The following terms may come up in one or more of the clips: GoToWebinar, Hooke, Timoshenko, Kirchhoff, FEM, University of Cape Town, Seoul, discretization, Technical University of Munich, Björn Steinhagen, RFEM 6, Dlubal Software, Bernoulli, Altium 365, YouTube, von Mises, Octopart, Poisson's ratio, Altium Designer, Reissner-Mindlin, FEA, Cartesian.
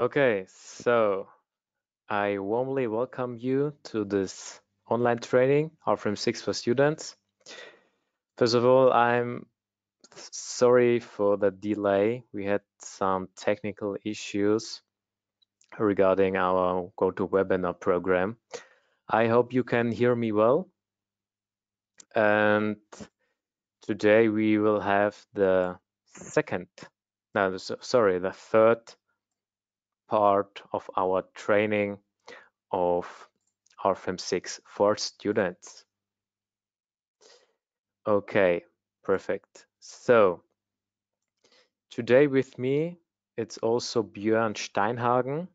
Okay, so I warmly welcome you to this online training, RFEM 6 for students. First of all, I'm sorry for the delay. We had some technical issues regarding our GoToWebinar program. I hope you can hear me well. And today we will have the third part of our training of RFEM 6 for students. Okay, perfect. So today with me, it's also Björn Steinhagen.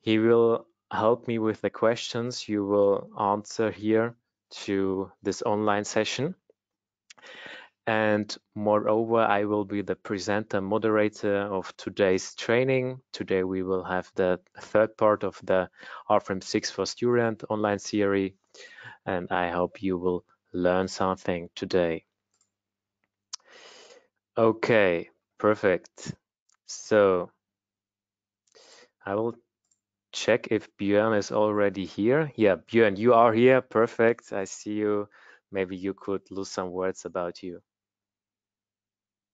He will help me with the questions you will answer here to this online session. And moreover, I will be the presenter, moderator of today's training. Today we will have the third part of the RFEM 6 for Student online series, and I hope you will learn something today. Okay, perfect. So I will check if Björn is already here. Yeah, Björn, you are here. Perfect. I see you. Maybe you could lose some words about you.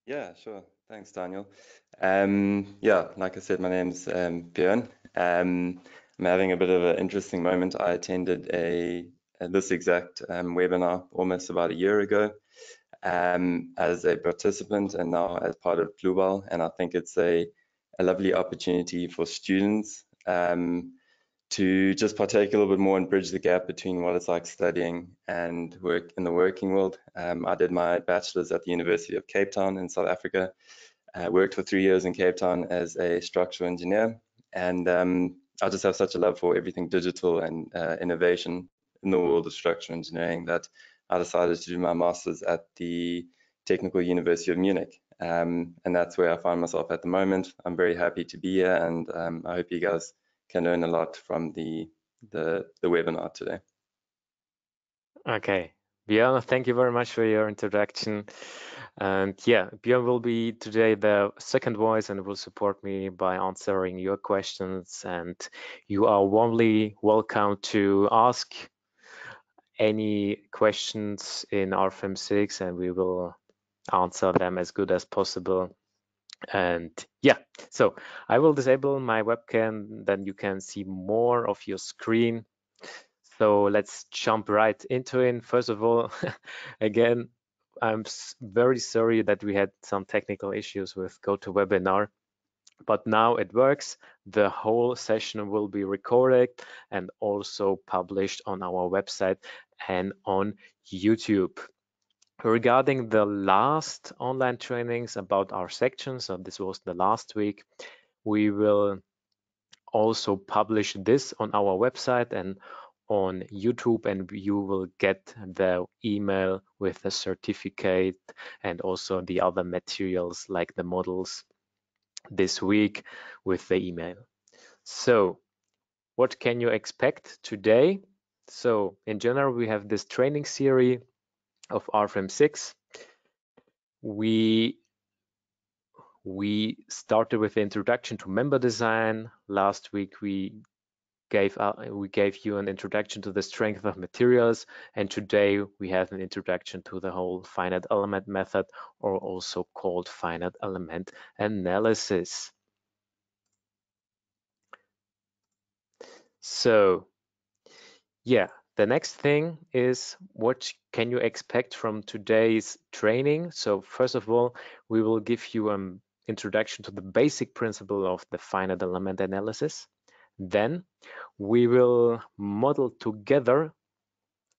Yeah, sure. Thanks, Daniel. Yeah, like I said, my name is Björn. I'm having a bit of an interesting moment. I attended this exact webinar almost about a year ago as a participant and now as part of Dlubal. And I think it's a lovely opportunity for students to just partake a little bit more and bridge the gap between what it's like studying and work in the working world. I did my bachelor's at the University of Cape Town in South Africa. I worked for 3 years in Cape Town as a structural engineer. And I just have such a love for everything digital and innovation in the world of structural engineering that I decided to do my master's at the Technical University of Munich. And that's where I find myself at the moment. I'm very happy to be here, and I hope you guys can learn a lot from the webinar today. Okay, Björn, thank you very much for your introduction. And yeah, Björn will be today the second voice and will support me by answering your questions. And you are warmly welcome to ask any questions in RFEM 6, and we will answer them as good as possible. And yeah, so I will disable my webcam, then you can see more of your screen. So let's jump right into it. First of all, again, I'm very sorry that we had some technical issues with GoToWebinar, but now it works. The whole session will be recorded and also published on our website and on YouTube. Regarding the last online trainings about our section, so this was the last week, we will also publish this on our website and on YouTube, and you will get the email with the certificate and also the other materials like the models this week with the email. So what can you expect today? So in general, we have this training series of RFEM 6. We started with the introduction to member design. Last week we gave you an introduction to the strength of materials, and today we have an introduction to the whole finite element method, or also called finite element analysis. So yeah, the next thing is, what can you expect from today's training? So first of all, we will give you an introduction to the basic principle of the finite element analysis. Then we will model together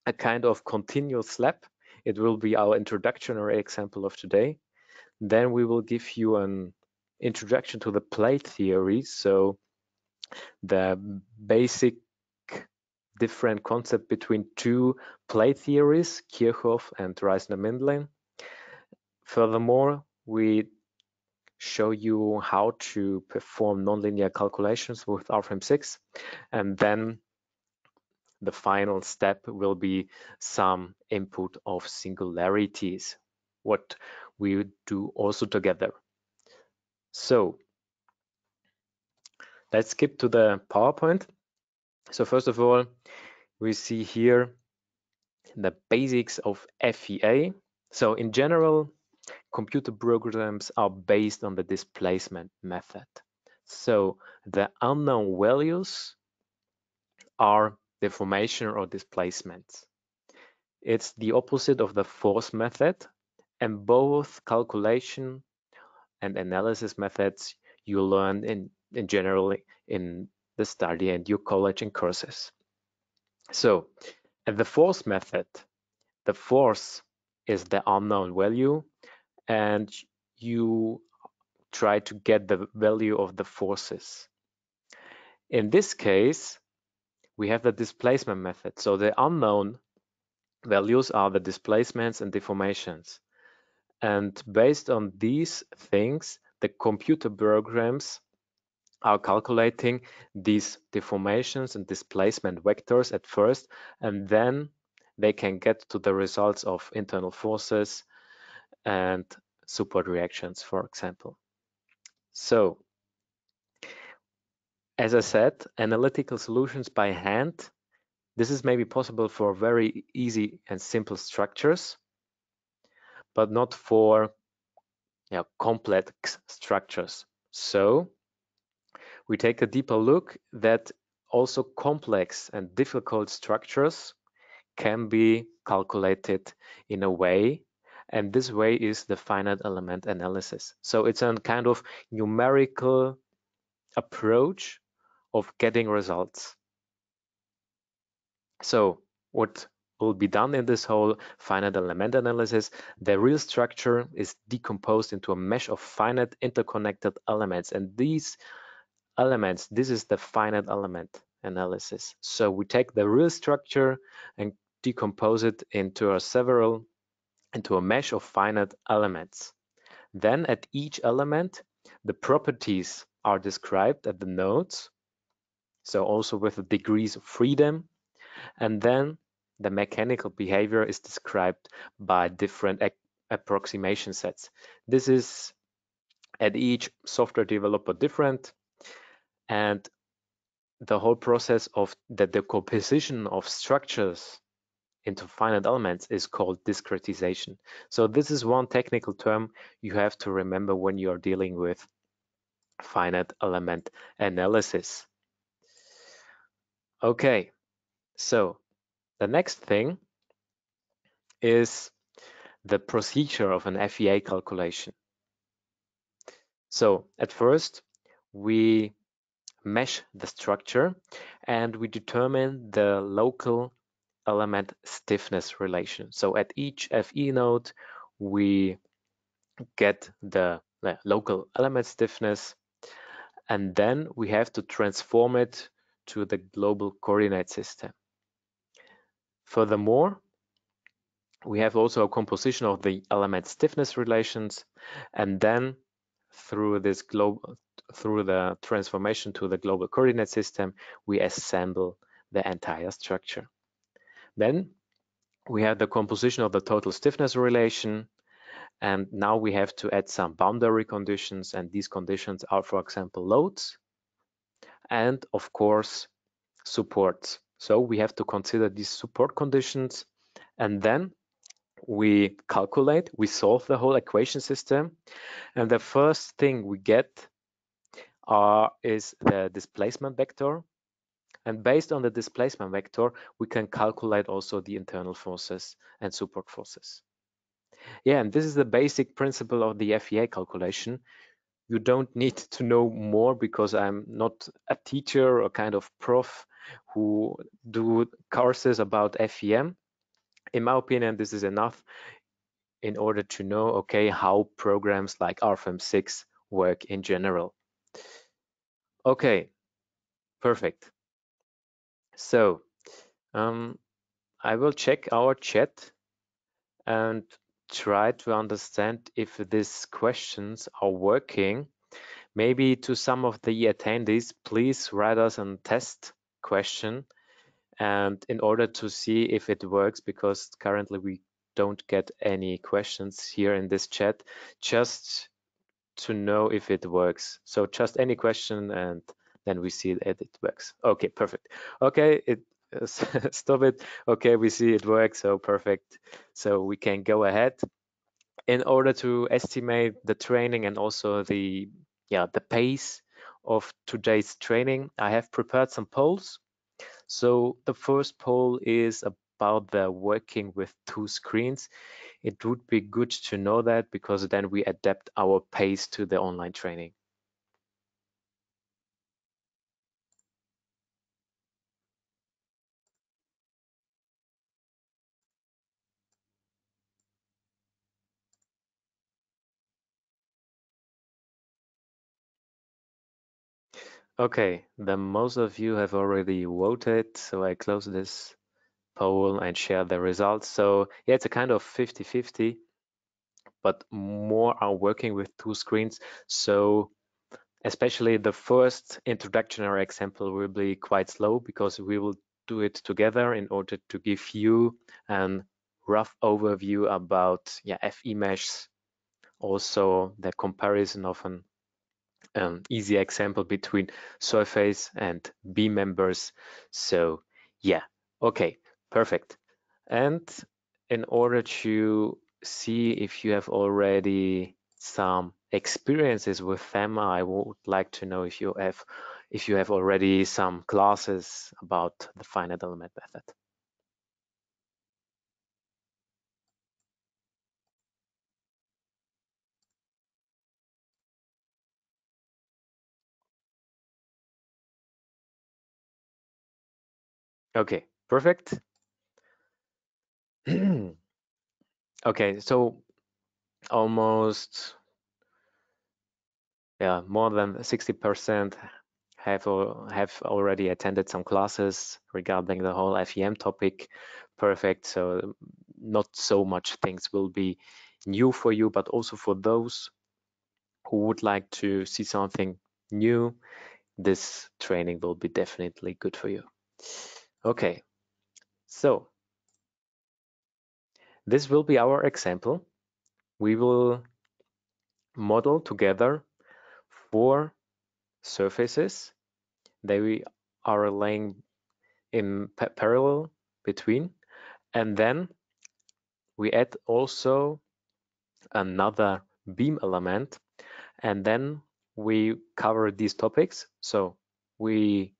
a kind of continuous lab. It will be our introductory example of today. Then we will give you an introduction to the plate theory. So the basic different concept between two plate theories, Kirchhoff and Reissner-Mindlin. Furthermore, we show you how to perform nonlinear calculations with RFEM 6. And then the final step will be some input of singularities, what we do also together. So Let's skip to the PowerPoint. So first of all, we see here the basics of FEA. So in general, computer programs are based on the displacement method. So the unknown values are deformation or displacements. It's the opposite of the force method, and both calculation and analysis methods you learn in general in the study and your college and courses. So at the force method, the force is the unknown value, and you try to get the value of the forces. In this case, we have the displacement method. So the unknown values are the displacements and deformations. And based on these things, the computer programs are calculating these deformations and displacement vectors at first, and then they can get to the results of internal forces and support reactions, for example. So, as I said, analytical solutions by hand. This is maybe possible for very easy and simple structures, but not for complex structures. So we take a deeper look that also complex and difficult structures can be calculated in a way, and this way is the finite element analysis. So it's a kind of numerical approach of getting results. So what will be done in this whole finite element analysis? The real structure is decomposed into a mesh of finite interconnected elements, and these elements, this is the finite element analysis. So we take the real structure and decompose it into a mesh of finite elements. Then at each element, the properties are described at the nodes, so also with the degrees of freedom, and then the mechanical behavior is described by different approximation sets. This is at each software developer different, and the whole process of the decomposition of structures into finite elements is called discretization. So this is one technical term you have to remember when you are dealing with finite element analysis. Okay, so the next thing is the procedure of an FEA calculation. So at first, we mesh the structure and we determine the local element stiffness relation. So at each FE node, we get the local element stiffness, and then we have to transform it to the global coordinate system. Furthermore, we have also a composition of the element stiffness relations, and then through the transformation to the global coordinate system, we assemble the entire structure. Then we have the composition of the total stiffness relation, and now we have to add some boundary conditions, and these conditions are, for example, loads and, of course, supports. So we have to consider these support conditions, and then we calculate, we solve the whole equation system, and the first thing we get is the displacement vector. And based on the displacement vector, we can calculate also the internal forces and support forces. Yeah, and this is the basic principle of the FEA calculation. You don't need to know more because I'm not a teacher or kind of prof who do courses about FEM. In my opinion, this is enough in order to know, okay, how programs like RFEM 6 work in general. Okay, perfect. So I will check our chat and try to understand if these questions are working. Maybe to some of the attendees, please write us a test question, and in order to see if it works, because currently we don't get any questions here in this chat, just to know if it works. So just any question and then we see that it works. Okay, perfect. Okay, stop it. Okay, we see it works, so perfect. So we can go ahead. In order to estimate the training and also the the pace of today's training, I have prepared some polls. So the first poll is about the working with two screens. It would be good to know that, because then we adapt our pace to the online training. Okay, then most of you have already voted, so I close this poll and share the results. So yeah, it's a kind of 50-50, but more are working with two screens. So especially the first introductory example will be quite slow, because we will do it together in order to give you a rough overview about FE mesh, also the comparison of an easy example between surface and beam members. So yeah, okay, perfect. And in order to see if you have already some experiences with them, I would like to know if you have already some classes about the finite element method. Okay, perfect. Okay, so almost more than 60% have already attended some classes regarding the whole FEM topic. Perfect. So not so much things will be new for you, but also for those who would like to see something new, this training will be definitely good for you. Okay, so this will be our example. We will model together 4 surfaces. They are laying in parallel between, and then we add also another beam element, and then we cover these topics. So we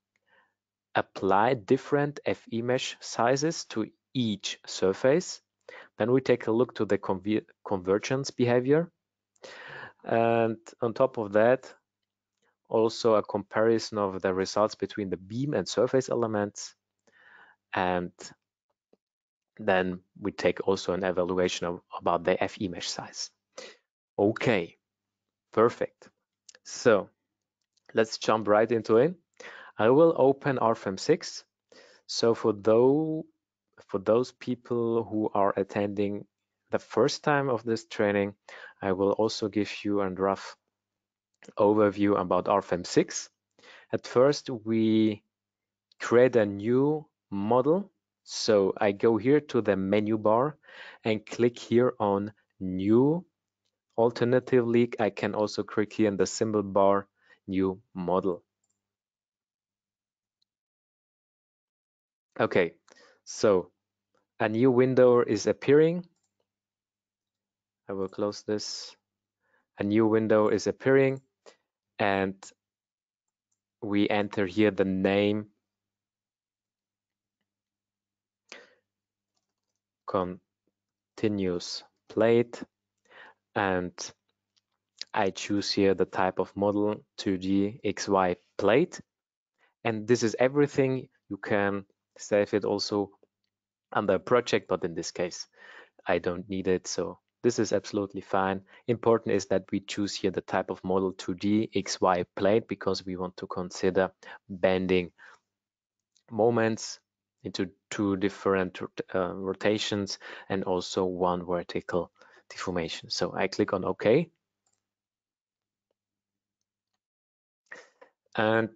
apply different FE mesh sizes to each surface. Then we take a look to the convergence behavior. And on top of that, also a comparison of the results between the beam and surface elements. And then we take also an evaluation about the FE mesh size. Okay, perfect. So let's jump right into it. I will open RFEM 6. So for those people who are attending the first time of this training, I will also give you a rough overview about RFEM 6. At first, we create a new model. So I go here to the menu bar and click here on New. Alternatively, I can also click here in the symbol bar, New Model. Okay, so a new window is appearing. I will close this. A new window is appearing, and we enter here the name continuous plate, and I choose here the type of model 2D XY plate. And this is everything. You can save it also under project, but in this case I don't need it, so this is absolutely fine. Important is that we choose here the type of model 2D XY plate, because we want to consider bending moments into 2 different rotations and also 1 vertical deformation. So I click on OK, and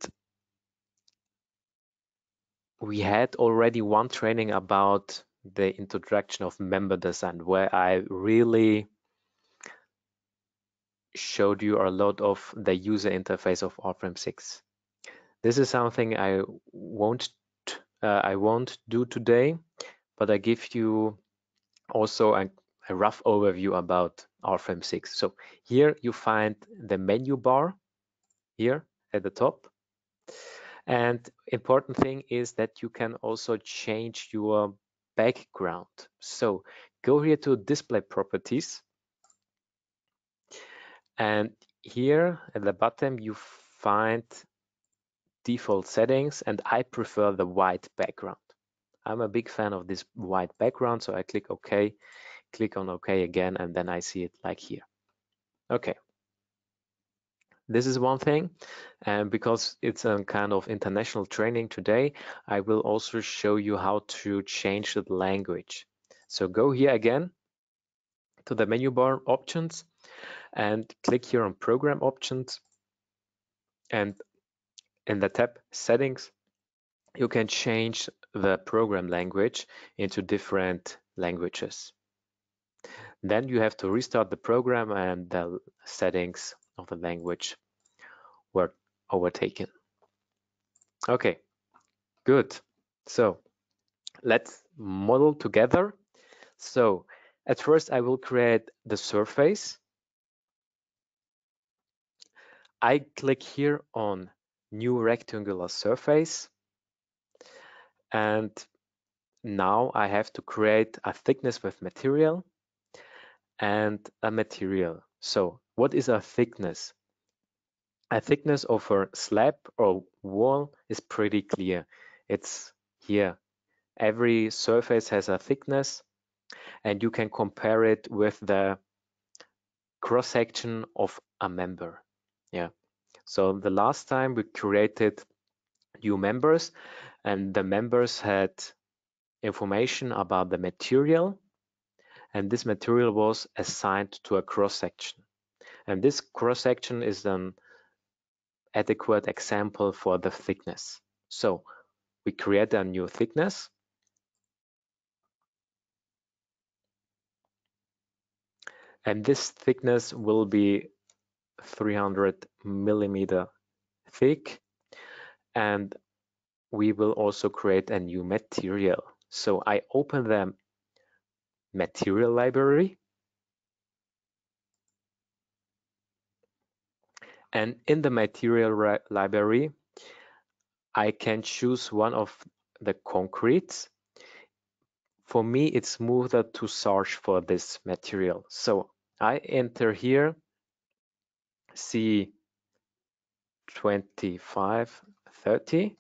we had already one training about the introduction of member design, where I really showed you a lot of the user interface of RFEM 6. This is something I won't do today, but I give you also a rough overview about RFEM 6. So here you find the menu bar here at the top. And important thing is that you can also change your background. So go here to display properties. And here at the bottom, you find default settings, and I prefer the white background. I'm a big fan of this white background, so I click OK, click on OK again, and then I see it like here. Okay. This is one thing, and because it's a kind of international training today, I will also show you how to change the language. So go here again to the menu bar options and click here on program options, and in the tab settings you can change the program language into different languages. Then you have to restart the program and the settings of the language were overtaken. Okay, good. So let's model together. So at first I will create the surface. I click here on new rectangular surface, and now I have to create a thickness with material and a material. So what is a thickness? A thickness of a slab or wall is pretty clear. It's here. Every surface has a thickness, and you can compare it with the cross-section of a member. Yeah. So the last time we created new members, and the members had information about the material, and this material was assigned to a cross-section. And this cross-section is an adequate example for the thickness. So we create a new thickness. And this thickness will be 300 millimeter thick. And we will also create a new material. So I open the material library. And in the material library, I can choose one of the concretes. For me, it's smoother to search for this material. So I enter here C2530,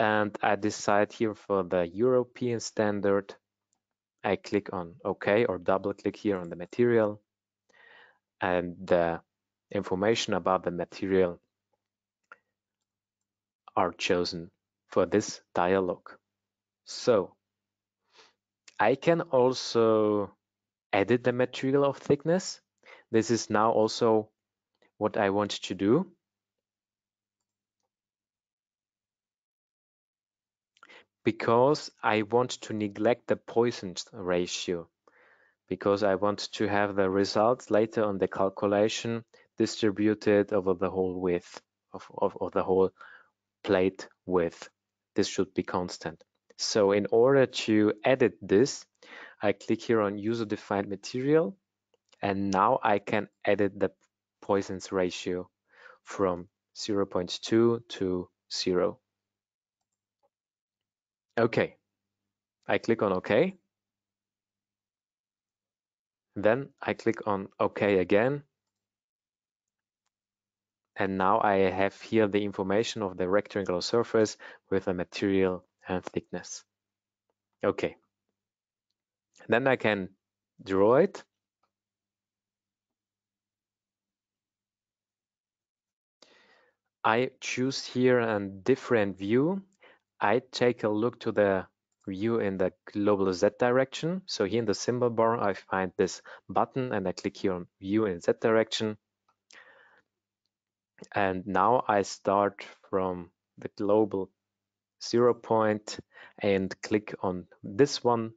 and I decide here for the European standard. I click on OK or double click here on the material, and the information about the material are chosen for this dialog. So I can also edit the material of thickness. This is now also what I want to do, because I want to neglect the Poisson ratio, because I want to have the results later on the calculation distributed over the whole width of the whole plate width. This should be constant. So in order to edit this, I click here on user-defined material, and now I can edit the Poisson's ratio from 0.2 to 0. Okay, I click on OK. Then I click on OK again. And now I have here the information of the rectangular surface with the material and thickness. Okay. Then I can draw it. I choose here a different view. I take a look to the view in the global Z direction. So here in the symbol bar, I find this button, and I click here on view in Z direction. And now I start from the global 0 point and click on this one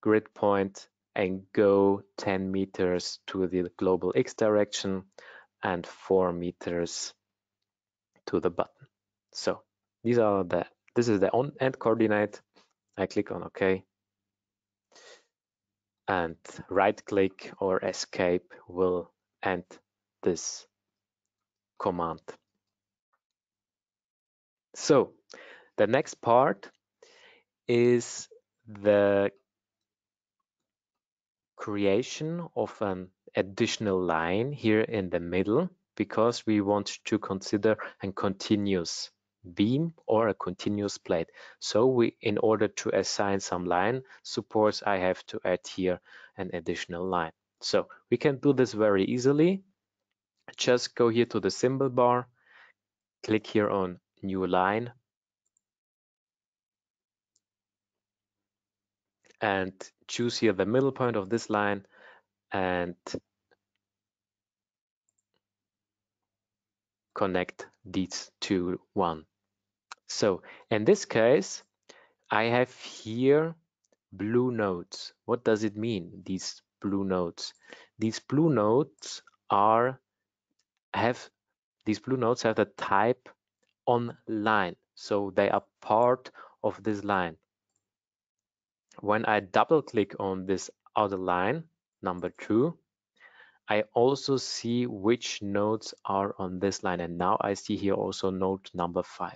grid point and go 10 meters to the global X direction and 4 meters to the button. So these are the, this is the on end coordinate. I click on OK, and right click or escape will end this command. So the next part is the creation of an additional line here in the middle, because we want to consider a continuous beam or a continuous plate. So we, in order to assign some line supports, I have to add here an additional line. So we can do this very easily. Just go here to the symbol bar, click here on new line, and choose here the middle point of this line and connect these to one. So in this case, I have here blue nodes. What does it mean, these blue nodes? These blue nodes are have the type on line, so they are part of this line. When I double click on this outer line, number 2, I also see which nodes are on this line, and now I see here also node number 5.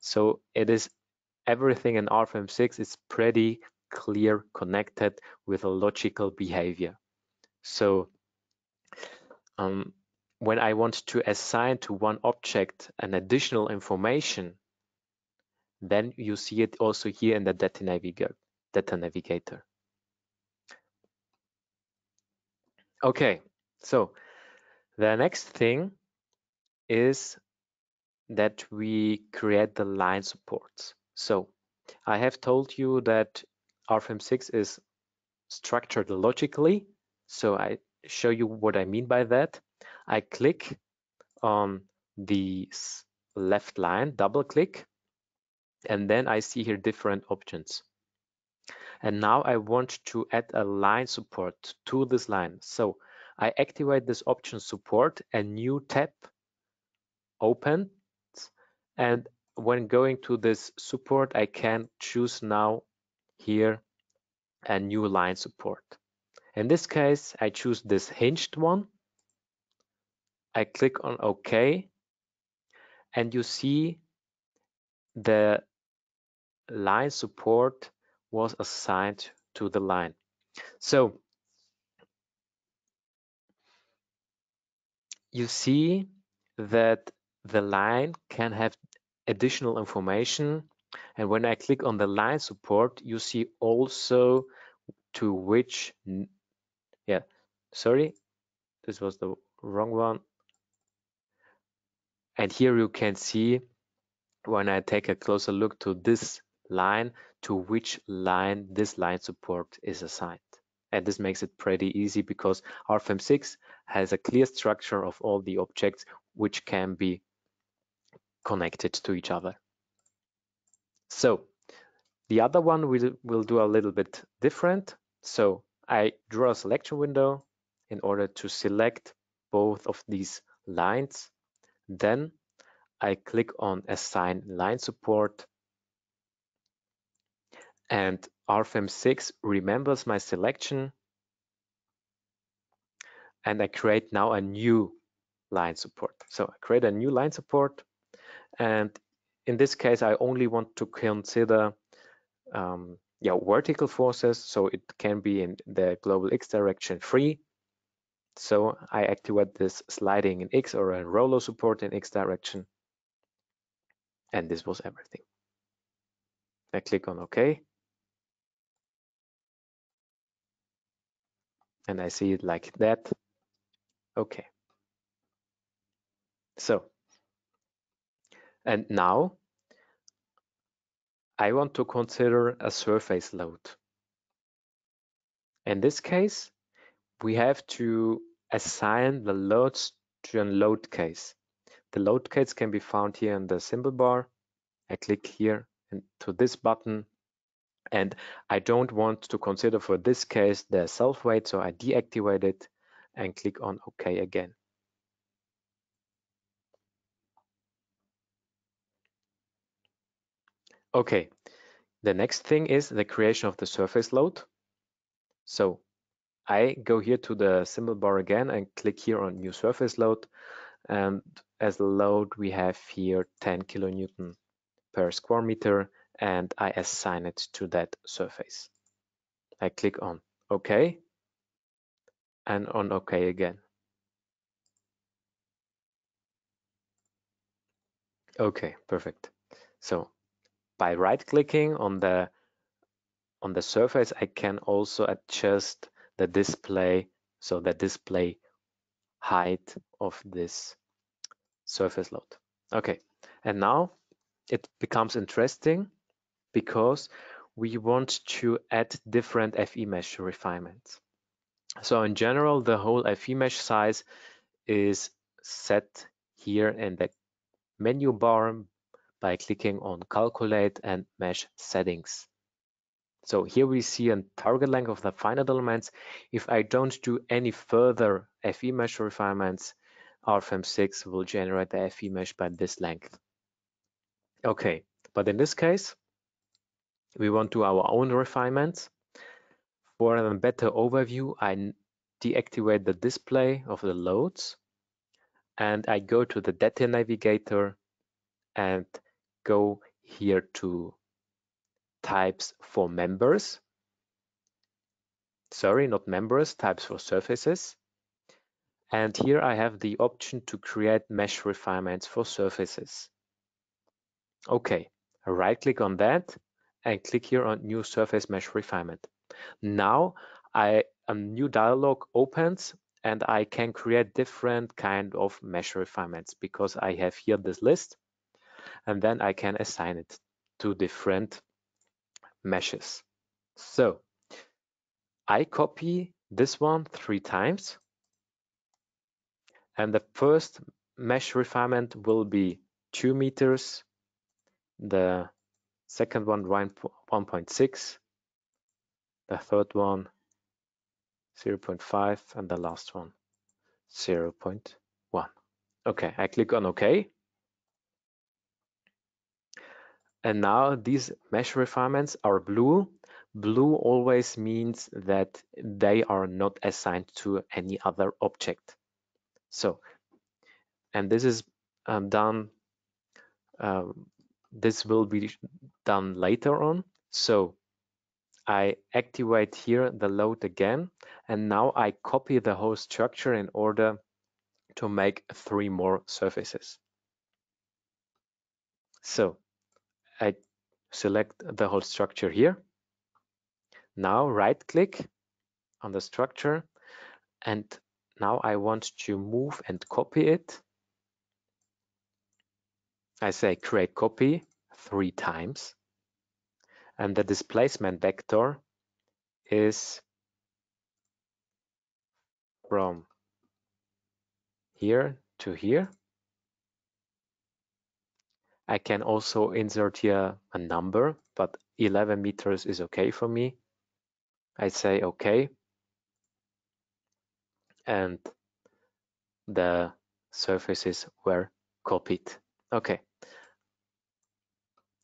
So it is everything in RFEM 6 is pretty clear connected with a logical behavior. So when I want to assign to one object an additional information, then you see it also here in the data navigator. Okay, so the next thing is that we create the line supports. So I have told you that RFEM 6 is structured logically. So I show you what I mean by that. I click on the left line, double click, and then I see here different options. And now I want to add a line support to this line. So I activate this option support, a new tab opens, and when going to this support, I can choose now here a new line support. In this case, I choose this hinged one. I click on OK, and you see the line support was assigned to the line. So you see that the line can have additional information, and when I click on the line support, you see also to which, yeah, sorry, this was the wrong one. And here you can see, when I take a closer look to this line, to which line this line support is assigned. And this makes it pretty easy because RFEM 6 has a clear structure of all the objects which can be connected to each other. So the other one we'll do a little bit different. So I draw a selection window in order to select both of these lines. Then I click on assign line support, and RFEM 6 remembers my selection, and I create now a new line support. So I create a new line support, and in this case I only want to consider vertical forces, so it can be in the global X direction free. So I activate this sliding in X or a roller support in X direction. And this was everything. I click on OK. And I see it like that. OK. So, and now I want to consider a surface load. In this case, we have to assign the loads to a load case. The load case can be found here in the symbol bar. I click here and to this button, and I don't want to consider for this case the self weight, so I deactivate it and click on OK again. Okay, the next thing is the creation of the surface load. So I go here to the symbol bar again and click here on new surface load. And as load, we have here 10 kilonewton per square meter, and I assign it to that surface. I click on OK and on OK again. Okay, perfect. So by right-clicking on the surface, I can also adjust the display, so the display height of this surface load. Okay, and now it becomes interesting because we want to add different FE mesh refinements. So in general, the whole FE mesh size is set here in the menu bar by clicking on Calculate and Mesh Settings. So here we see a target length of the finite elements. If I don't do any further FE mesh refinements, RFEM 6 will generate the FE mesh by this length. Okay, but in this case, we want to do our own refinements. For a better overview, I deactivate the display of the loads and I go to the data navigator and go here to types for members. Sorry, not members, types for surfaces. And here I have the option to create mesh refinements for surfaces. Okay, right click on that and click here on new surface mesh refinement. Now a new dialog opens and I can create different kind of mesh refinements because I have here this list, and then I can assign it to different meshes. So I copy this one 3 times, and the first mesh refinement will be 2 meters, the second one 1.6, the third one 0.5, and the last one 0.1. Okay, I click on OK. And now these mesh refinements are blue. Blue always means that they are not assigned to any other object. So, and this is done, this will be done later on. So I activate here the load again, and now I copy the whole structure in order to make 3 more surfaces. So I select the whole structure here. Now right-click on the structure, and now I want to move and copy it. I say create copy 3 times, and the displacement vector is from here to here. I can also insert here a number, but 11 meters is okay for me. I say okay. And the surfaces were copied. Okay.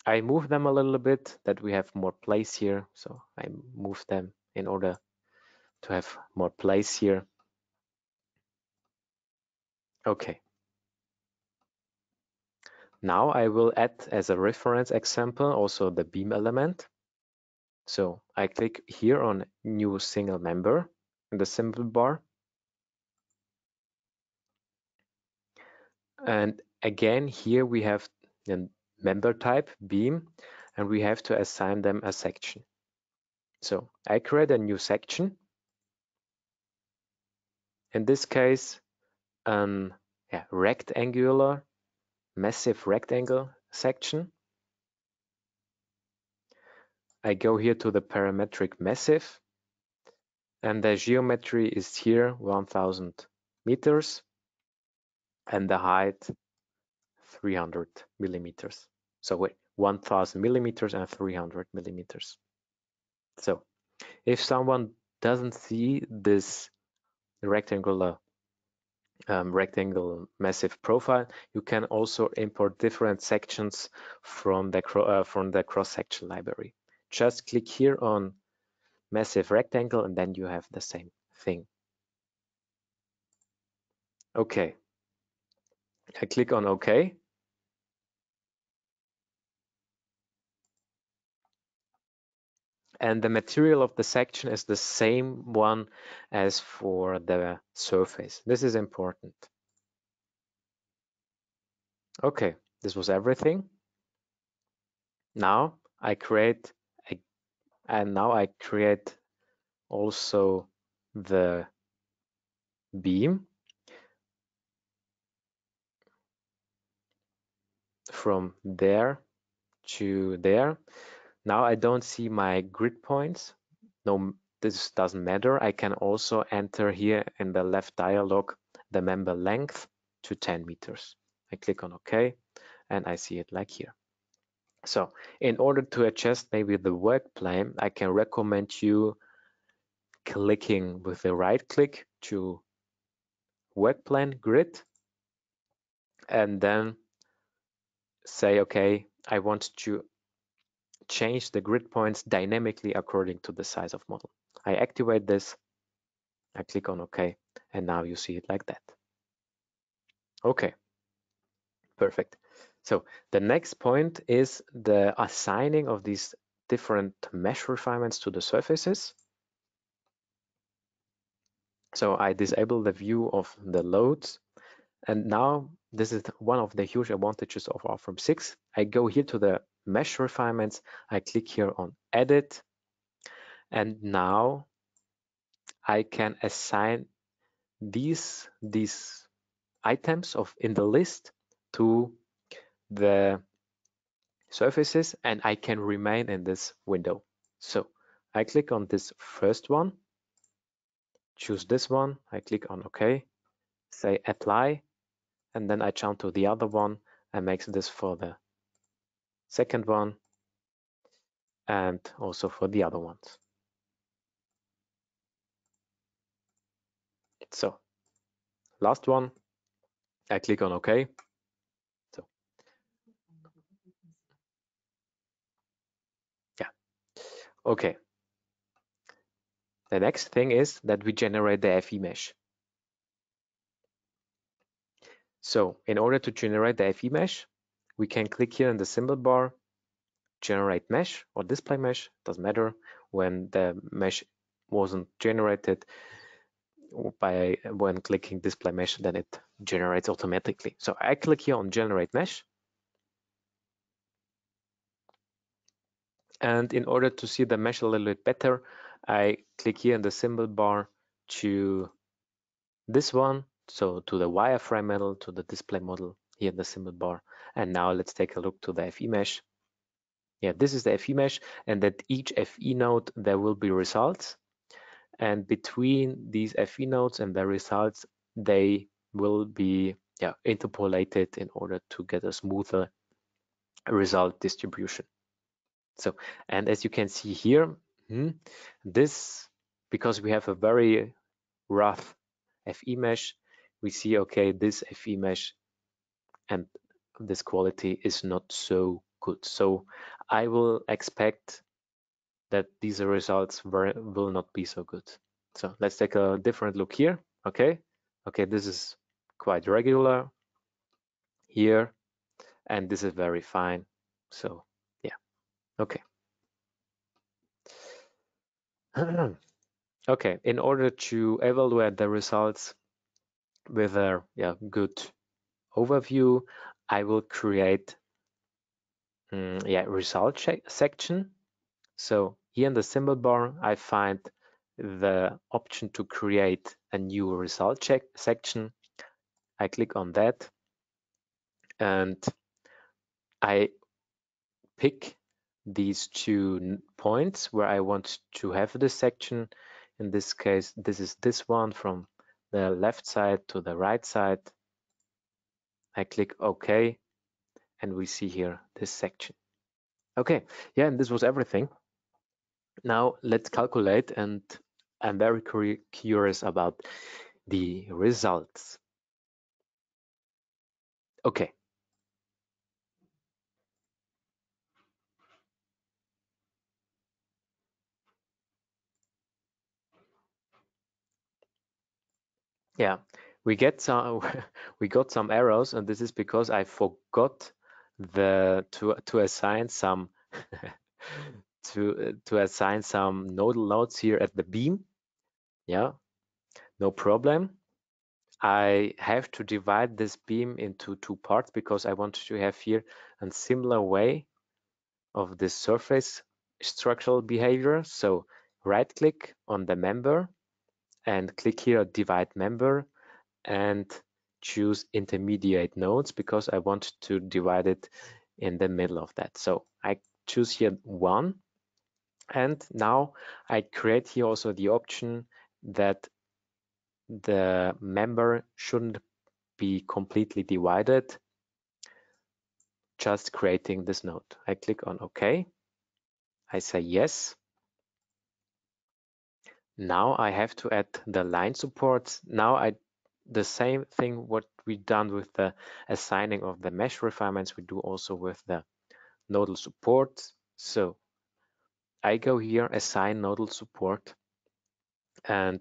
I move them a little bit that we have more place here. So I move them in order to have more place here. Okay. Now I will add as a reference example also the beam element. So I click here on new single member in the symbol bar. And again, here we have the member type beam, and we have to assign them a section. So I create a new section. In this case, rectangular, massive rectangle section. I go here to the parametric massive, and the geometry is here 1000 meters and the height 300 millimeters. So wait, 1000 millimeters and 300 millimeters. So if someone doesn't see this rectangular rectangle massive profile. You can also import different sections from the cross-section library. Just click here on massive rectangle and then you have the same thing. Okay, I click on OK. And the material of the section is the same one as for the surface. This is important. Okay, this was everything. Now I create a, and now I create also the beam from there to there. Now I don't see my grid points. No, this doesn't matter. I can also enter here in the left dialog the member length to 10 meters. I click on OK and I see it like here. So in order to adjust maybe the work plane, I can recommend you clicking with the right click to work plane grid and then say, okay, I want to change the grid points dynamically according to the size of model. I activate this, I click on OK, and now you see it like that. Okay, perfect. So the next point is the assigning of these different mesh refinements to the surfaces. So I disable the view of the loads, and now this is one of the huge advantages of RFEM 6. I go here to the mesh refinements, I click here on edit, and now I can assign these items of in the list to the surfaces, and I can remain in this window. So I click on this first one, choose this one, I click on OK, say apply, and then I jump to the other one and make this for the second one and also for the other ones. So last one, I click on OK. So yeah, okay. The next thing is that we generate the FE mesh. So in order to generate the FE mesh, we can click here in the symbol bar, generate mesh or display mesh, doesn't matter. When the mesh wasn't generated by when clicking display mesh, then it generates automatically. So I click here on generate mesh. And in order to see the mesh a little bit better, I click here in the symbol bar to this one. So to the wireframe model, to the display model here in the symbol bar. And now let's take a look to the FE mesh. Yeah, this is the FE mesh, and at each FE node there will be results. And between these FE nodes and the results, they will be interpolated in order to get a smoother result distribution. So, and as you can see here, this, because we have a very rough FE mesh, we see, okay, this FE mesh and this quality is not so good. So I will expect that these results will not be so good. So let's take a different look here. Okay. Okay, this is quite regular here, and this is very fine. So yeah, okay. Okay, in order to evaluate the results with a good overview, I will create result section. So here in the symbol bar, I find the option to create a new result section. I click on that and I pick these two points where I want to have this section. In this case, this is this one from the left side to the right side. I click OK, and we see here this section. Okay, yeah, and this was everything. Now let's calculate, and I'm very curious about the results. Okay. Yeah, we got some errors, and this is because I forgot to assign some to assign some nodal nodes here at the beam. Yeah, no problem. I have to divide this beam into two parts because I want to have here a similar way of the surface structural behavior. So right click on the member and click here divide member and choose intermediate nodes because I want to divide it in the middle of that. So I choose here one, and now I create here also the option that the member shouldn't be completely divided, just creating this node. I click on OK. I say yes. Now I have to add the line supports. Now the same thing what we done with the assigning of the mesh refinements, we do also with the nodal support. So I go here, assign nodal support, and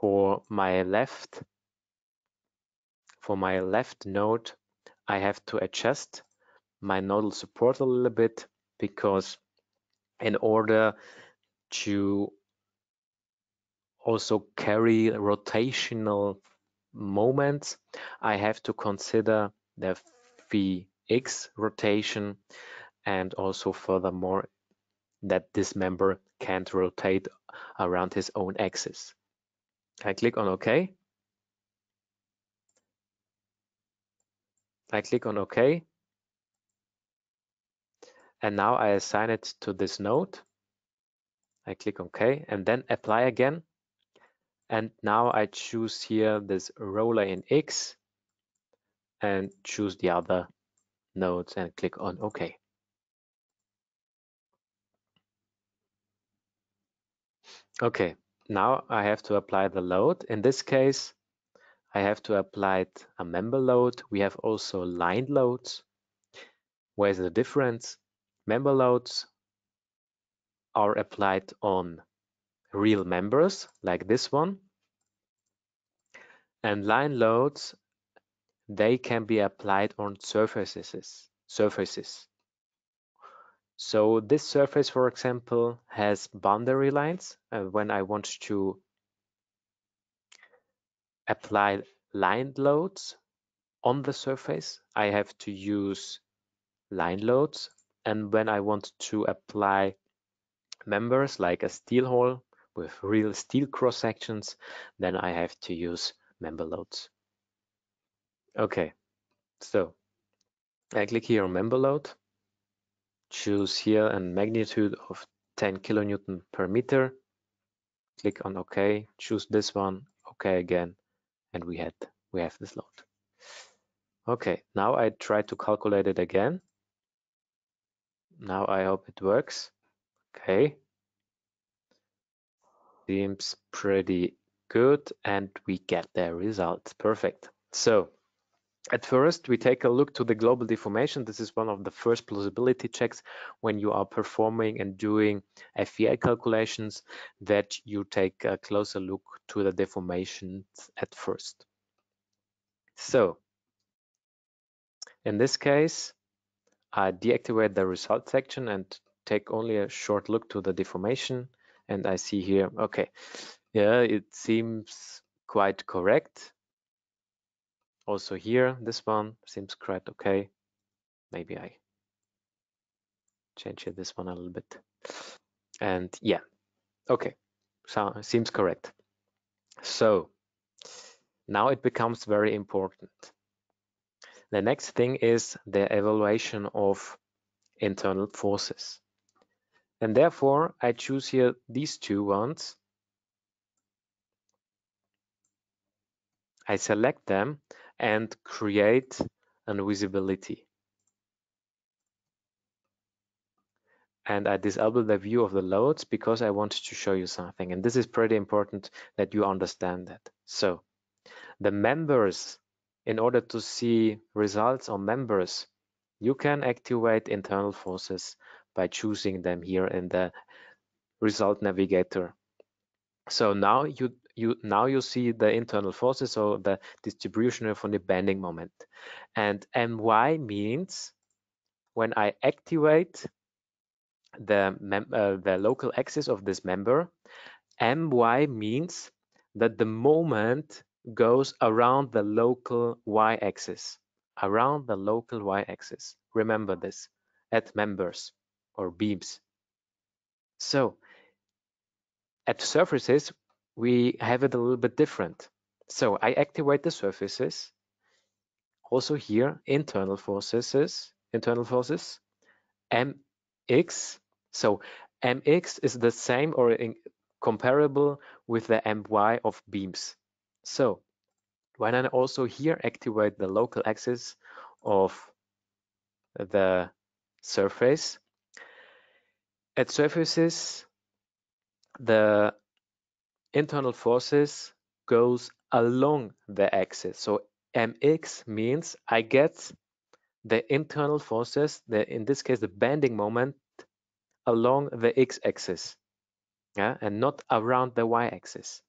for my left node, I have to adjust my nodal support a little bit, because in order to also carry rotational moments, I have to consider the phi x rotation, and also furthermore that this member can't rotate around his own axis. I click on OK. I click on OK. And now I assign it to this node. I click OK and then apply again. And now I choose here this roller in X and choose the other nodes and click on OK. Okay. Now I have to apply the load. In this case, I have to apply a member load. We have also line loads. Where's the difference? Member loads are applied on real members, like this one. And line loads, they can be applied on surfaces. So this surface, for example, has boundary lines, and when I want to apply line loads on the surface, I have to use line loads. And when I want to apply members, like a steel hull with real steel cross sections, then I have to use member loads. Okay, so I click here on member load. Choose here a magnitude of 10 kilonewton per meter. Click on OK. Choose this one. OK again, and we have this load. Okay, now I try to calculate it again. Now I hope it works. Okay, seems pretty good, and we get the results. Perfect. So at first, we take a look to the global deformation. This is one of the first plausibility checks when you are performing and doing FEA calculations, that you take a closer look to the deformations at first. So in this case, I deactivate the result section and take only a short look to the deformation. And I see here, okay, yeah, it seems quite correct. Also here, this one seems quite okay. Maybe I change this one a little bit. And yeah, okay, so it seems correct. So now it becomes very important. The next thing is the evaluation of internal forces. And therefore, I choose here these two ones. I select them and create an visibility. And I disable the view of the loads because I want to show you something. And this is pretty important that you understand that. So the members in order to see results or members, you can activate internal forces by choosing them here in the result navigator. So now you see the internal forces or the distribution from the bending moment. And my means when I activate the local axis of this member, my means that the moment goes around the local y-axis, around the local y-axis. Remember this at members or beams. So at surfaces, we have it a little bit different. So I activate the surfaces, also here, internal forces, mx. So mx is the same or comparable with the my of beams. So when I also here activate the local axis of the surface, at surfaces, the internal forces goes along the axis. So mx means I get the internal forces, in this case, the bending moment along the x-axis, yeah, and not around the y-axis.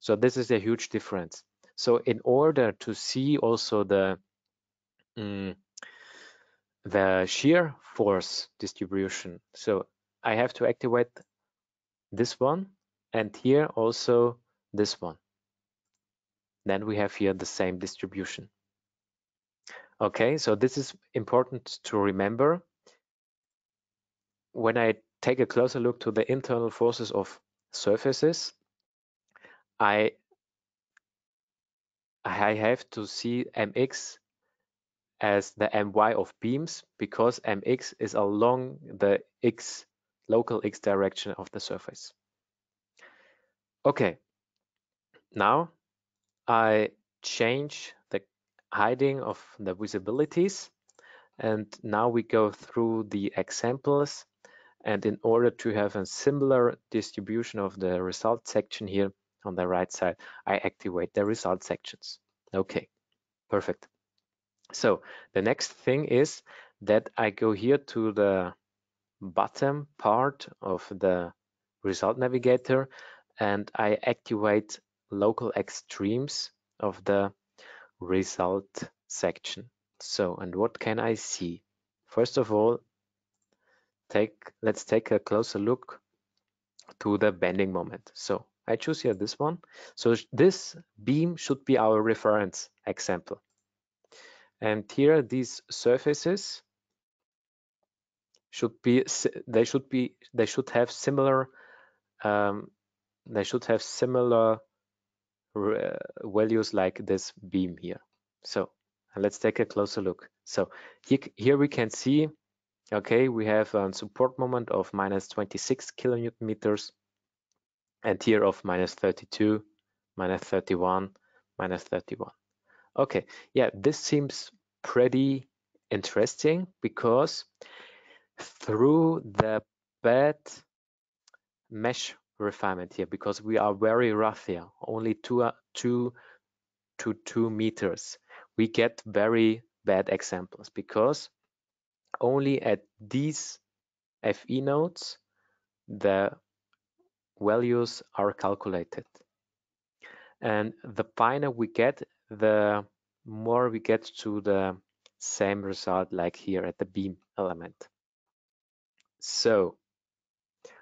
So this is a huge difference. So in order to see also the shear force distribution, so I have to activate this one and here also this one. Then we have here the same distribution. Okay, so this is important to remember. When I take a closer look to the internal forces of surfaces, I have to see mx as the my of beams because mx is along the local x direction of the surface. Okay, now I change the hiding of the visibilities, and now we go through the examples, and in order to have a similar distribution of the result section here on the right side, I activate the result sections. Okay, perfect. So the next thing is that I go here to the bottom part of the result navigator and I activate local extremes of the result section. So, and what can I see? First of all, let's take a closer look to the bending moment. So I choose here this one. So this beam should be our reference example. And here these surfaces should be they should have similar values like this beam here. So let's take a closer look. So here we can see, okay, we have a support moment of -26 kN, and here of -32, -31, -31. Okay, yeah, this seems pretty interesting because through the bad mesh refinement here, because we are very rough here, only 2 to 2 meters, we get very bad examples because only at these FE nodes the values are calculated, and the finer we get, the more we get to the same result like here at the beam element. So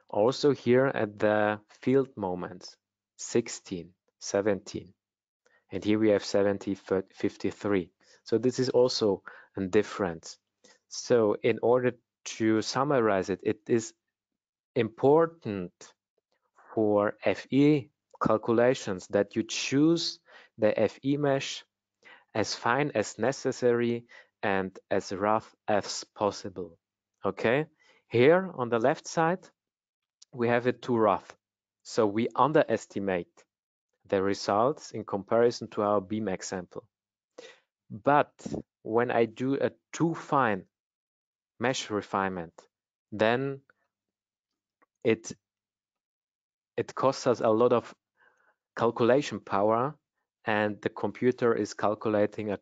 also here at the field moments, 16, 17, and here we have 70, 53. So this is also a difference. So in order to summarize it, it is important for FE calculations that you choose the FE mesh as fine as necessary and as rough as possible. Okay, here on the left side, we have it too rough, so we underestimate the results in comparison to our beam example. But when I do a too fine mesh refinement, then it costs us a lot of calculation power, and the computer is calculating a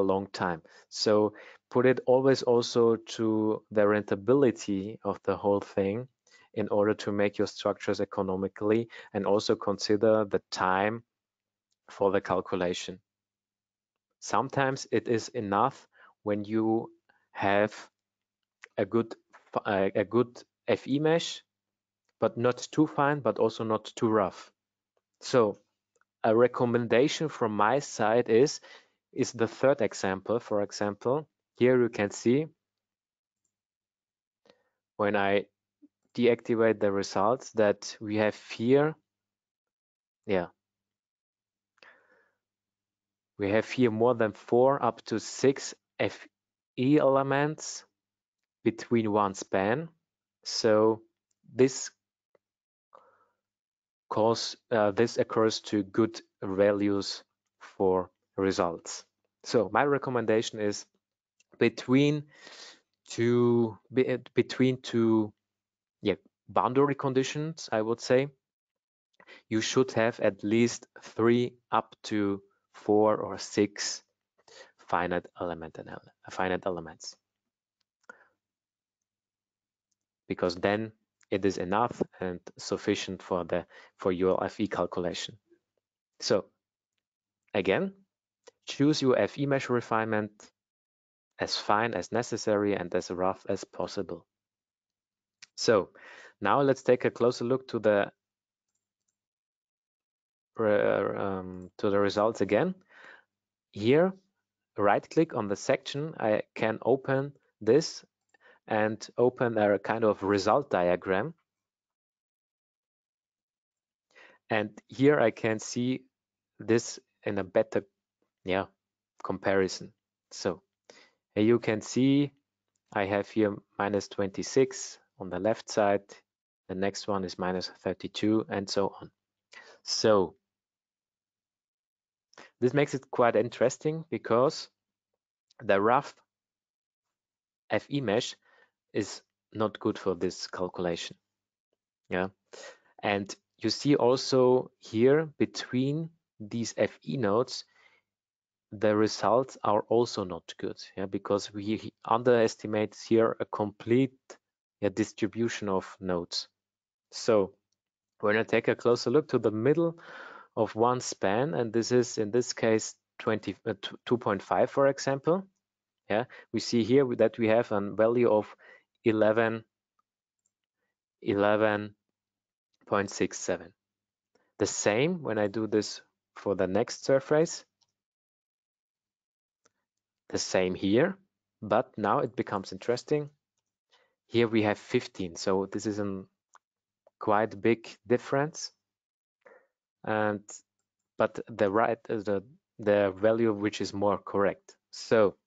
long time. So put it always also to the rentability of the whole thing in order to make your structures economically, and also consider the time for the calculation. Sometimes it is enough when you have a good FE mesh, but not too fine, but also not too rough. So a recommendation from my side is the third example. For example, here you can see when I deactivate the results that we have here. Yeah, we have here more than 4 up to 6 FE elements between one span. So this occurs to good values for results. So my recommendation is between two boundary conditions, I would say, you should have at least 3 up to 4 or 6 finite elements, because then it is enough and sufficient for your FE calculation. So again, choose your FE mesh refinement as fine as necessary and as rough as possible. So now let's take a closer look to the results again. Here, right click on the section, I can open this and open a kind of result diagram. And here I can see this in a better comparison. So you can see I have here -26 on the left side, the next one is -32, and so on. So this makes it quite interesting, because the rough FE mesh is not good for this calculation. Yeah, and you see also here between these FE nodes, the results are also not good, because we underestimate here a complete distribution of nodes. So we're going to take a closer look to the middle of one span, and this is in this case 2.5, for example. Yeah, we see here that we have a value of 11.67. The same when I do this for the next surface. The same here, but now it becomes interesting. Here we have 15, so this is a quite big difference. And but the right is the value which is more correct. So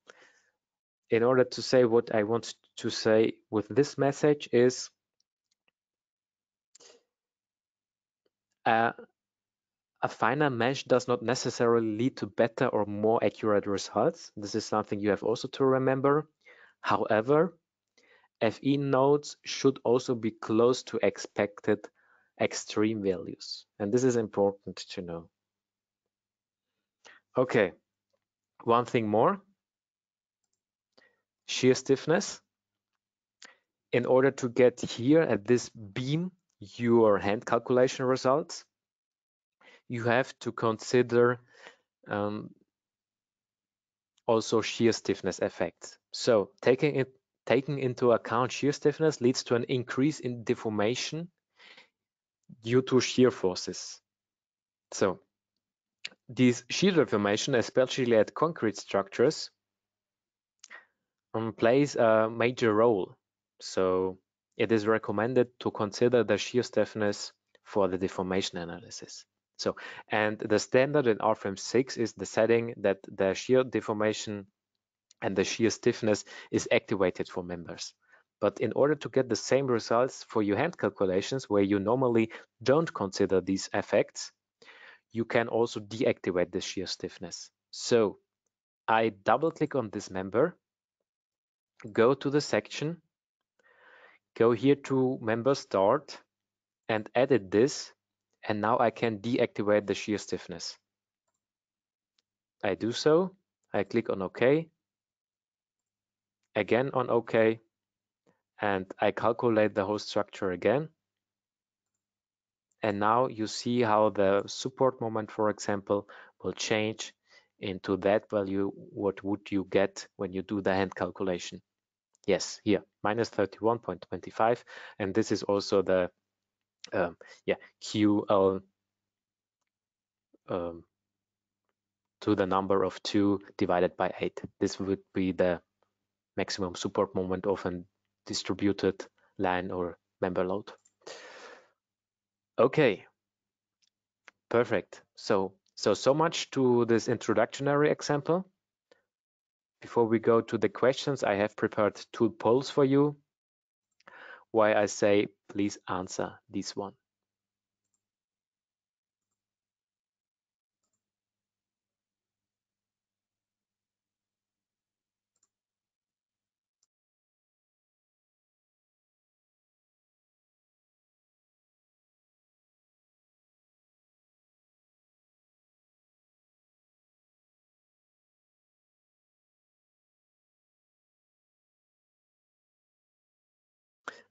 in order to say what I want to say with this message is, a finer mesh does not necessarily lead to better or more accurate results. This is something you have also to remember. However, FE nodes should also be close to expected extreme values. And this is important to know. Okay, one thing more. Shear stiffness. In order to get here at this beam your hand calculation results, you have to consider also shear stiffness effects. So taking into account shear stiffness leads to an increase in deformation due to shear forces. So these shear deformation, especially at concrete structures, plays a major role. So it is recommended to consider the shear stiffness for the deformation analysis. So, and the standard in RFEM 6 is the setting that the shear deformation and the shear stiffness is activated for members. But in order to get the same results for your hand calculations, where you normally don't consider these effects, you can also deactivate the shear stiffness. So I double click on this member, go to the section, go here to member start and edit this, and now I can deactivate the shear stiffness. I do so. I click on OK, again on OK, and I calculate the whole structure again. And now you see how the support moment, for example, will change into that value. What would you get when you do the hand calculation? Yes, here, minus 31.25. And this is also the QL to the number of 2 divided by 8. This would be the maximum support moment of a distributed line or member load. Okay, perfect. So much to this introductory example. Before we go to the questions, I have prepared 2 polls for you. Why I say please answer this one.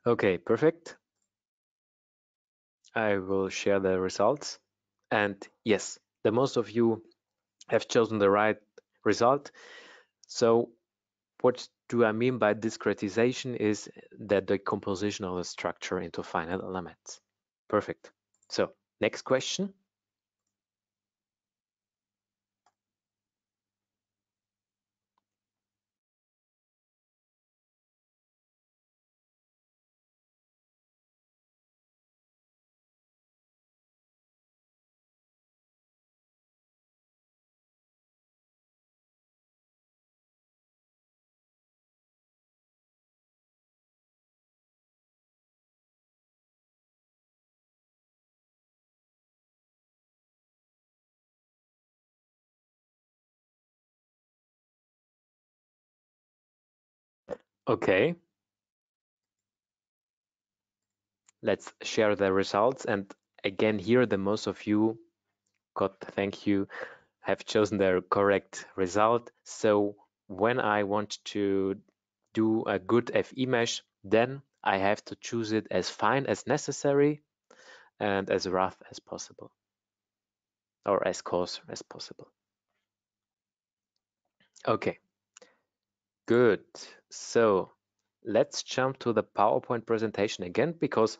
Okay, perfect. I will share the results. And yes, the most of you have chosen the right result. So what do I mean by discretization is that the decomposition of the structure into finite elements. Perfect. So next question. Okay, let's share the results. And again, here, the most of you, God, thank you, have chosen the correct result. So when I want to do a good FE mesh, then I have to choose it as fine as necessary and as rough as possible, or as coarse as possible. Okay. Good, so let's jump to the PowerPoint presentation again, because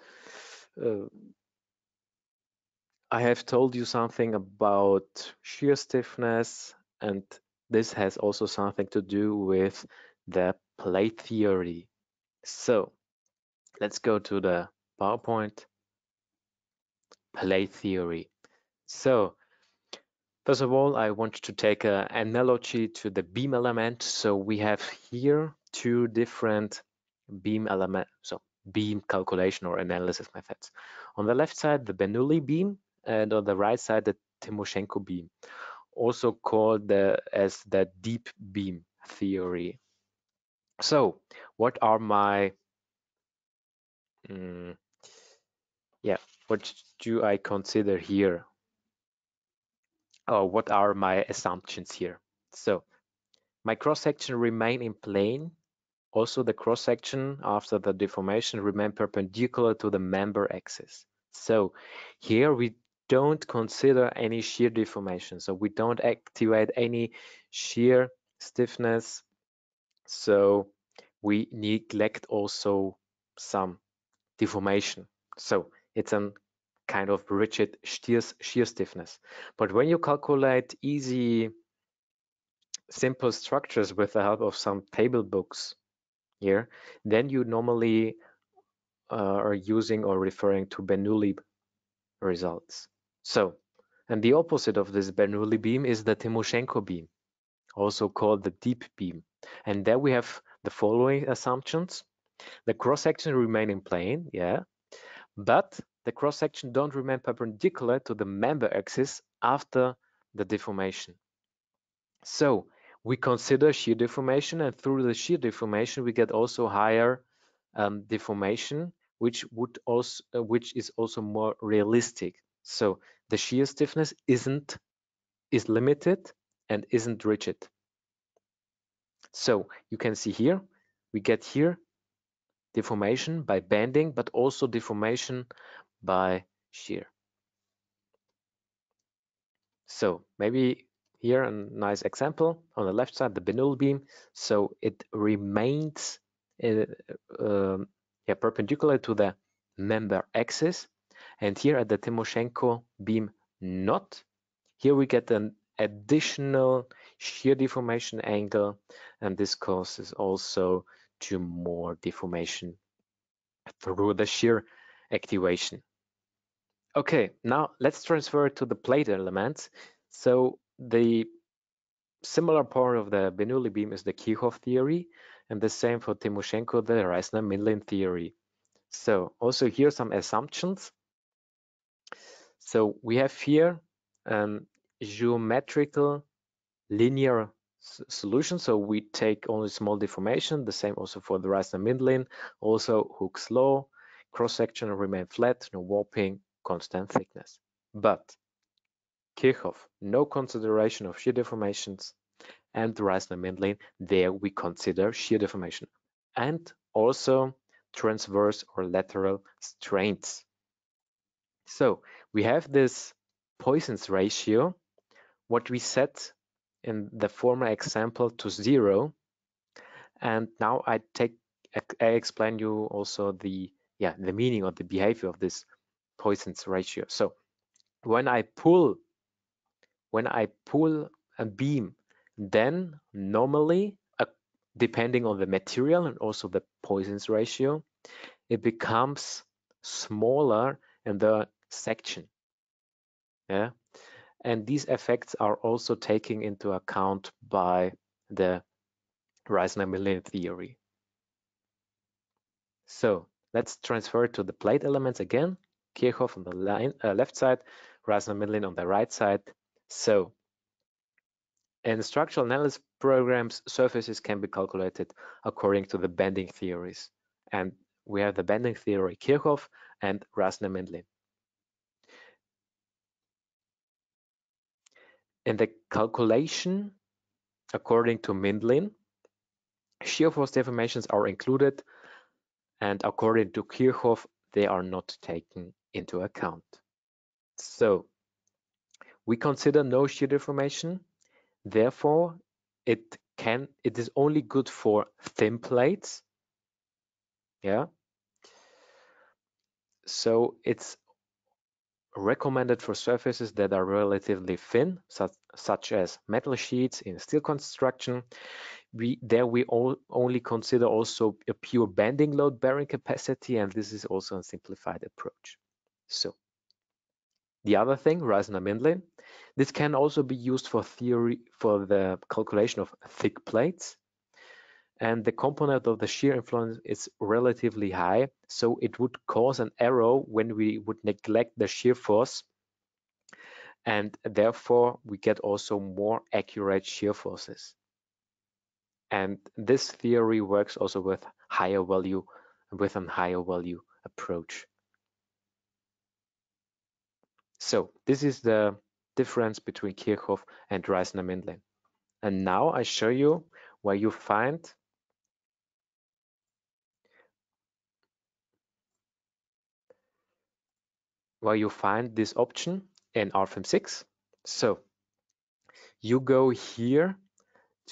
I have told you something about shear stiffness, and this has also something to do with the plate theory. So let's go to the PowerPoint plate theory. So first of all, I want to take an analogy to the beam element. So we have here 2 different beam elements, so beam calculation or analysis methods. On the left side, the Bernoulli beam, and on the right side, the Timoshenko beam, also called as the deep beam theory. So what are my, what do I consider here? What are my assumptions here? So my cross-section remain in plane. Also the cross-section after the deformation remain perpendicular to the member axis. So here we don't consider any shear deformation. So we don't activate any shear stiffness. So we neglect also some deformation. So it's an kind of rigid shear stiffness. But when you calculate easy, simple structures with the help of some table books here, then you normally are using or referring to Bernoulli results. So, and the opposite of this Bernoulli beam is the Timoshenko beam, also called the deep beam. And there we have the following assumptions. The cross-section remain in plane, yeah, but the cross-section don't remain perpendicular to the member axis after the deformation. So we consider shear deformation, and through the shear deformation we get also higher deformation, which is also more realistic. So the shear stiffness is limited, and isn't rigid. So you can see here, we get here deformation by bending, but also deformation by shear. So maybe here a nice example on the left side, the Bernoulli beam. So it remains perpendicular to the member axis, and here at the Timoshenko beam knot, here we get an additional shear deformation angle, and this causes also to more deformation through the shear activation. Okay, now let's transfer to the plate elements. So the similar part of the Bernoulli beam is the Kirchhoff theory, and the same for Timoshenko, the Reissner-Mindlin theory. So also here some assumptions. So we have here geometrical linear solution. So we take only small deformation, the same also for the Reissner-Mindlin, also Hooke's law, cross-section remain flat, no warping, constant thickness. But Kirchhoff, no consideration of shear deformations, and Reissner-Mindlin, there we consider shear deformation and also transverse or lateral strains. So we have this Poisson's ratio, what we set in the former example to 0, and now I explain you also the meaning or the behavior of this Poisson's ratio. So when I pull a beam, then normally, depending on the material and also the Poisson's ratio, it becomes smaller in the section. Yeah, and these effects are also taken into account by the Reissner-Mindlin theory. So let's transfer to the plate elements again. Kirchhoff on the left side, Reissner-Mindlin on the right side. So in structural analysis programs, surfaces can be calculated according to the bending theories. And we have the bending theory Kirchhoff and Reissner-Mindlin. In the calculation, according to Mindlin, shear force deformations are included, and according to Kirchhoff, they are not taken into account. So we consider no shear deformation. Therefore, it is only good for thin plates. Yeah. So it's recommended for surfaces that are relatively thin, such as metal sheets in steel construction. We only consider also a pure bending load bearing capacity, and this is also a simplified approach. So the other thing, Reissner-Mindlin, this can also be used for the calculation of thick plates, and the component of the shear influence is relatively high, so it would cause an error when we would neglect the shear force, and therefore we get also more accurate shear forces. And this theory works also with a higher value approach. So this is the difference between Kirchhoff and Reissner-Mindlin. And now I show you where you find this option in RFEM 6. So you go here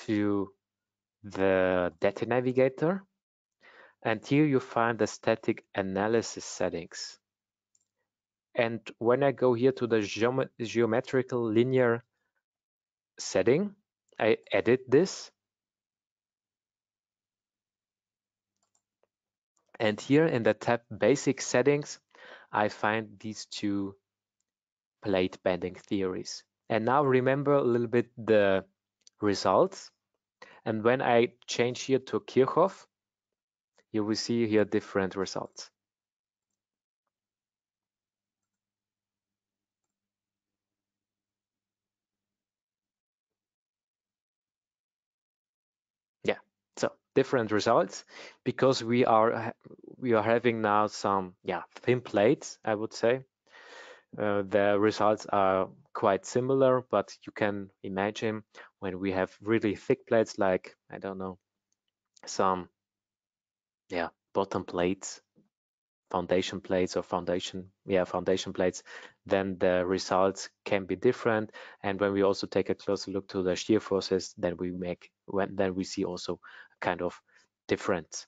to the data navigator, and here you find the static analysis settings. And when I go here to the geometrical linear setting, I edit this. And here in the tab basic settings, I find these two plate bending theories. And now remember a little bit the results. And when I change here to Kirchhoff, you will see here different results. Yeah, so different results because we are having now some thin plates, I would say. The results are quite similar, but you can imagine when we have really thick plates, like, I don't know, some bottom plates, foundation plates, or foundation plates, then the results can be different. And when we also take a closer look to the shear forces, then we see also kind of difference.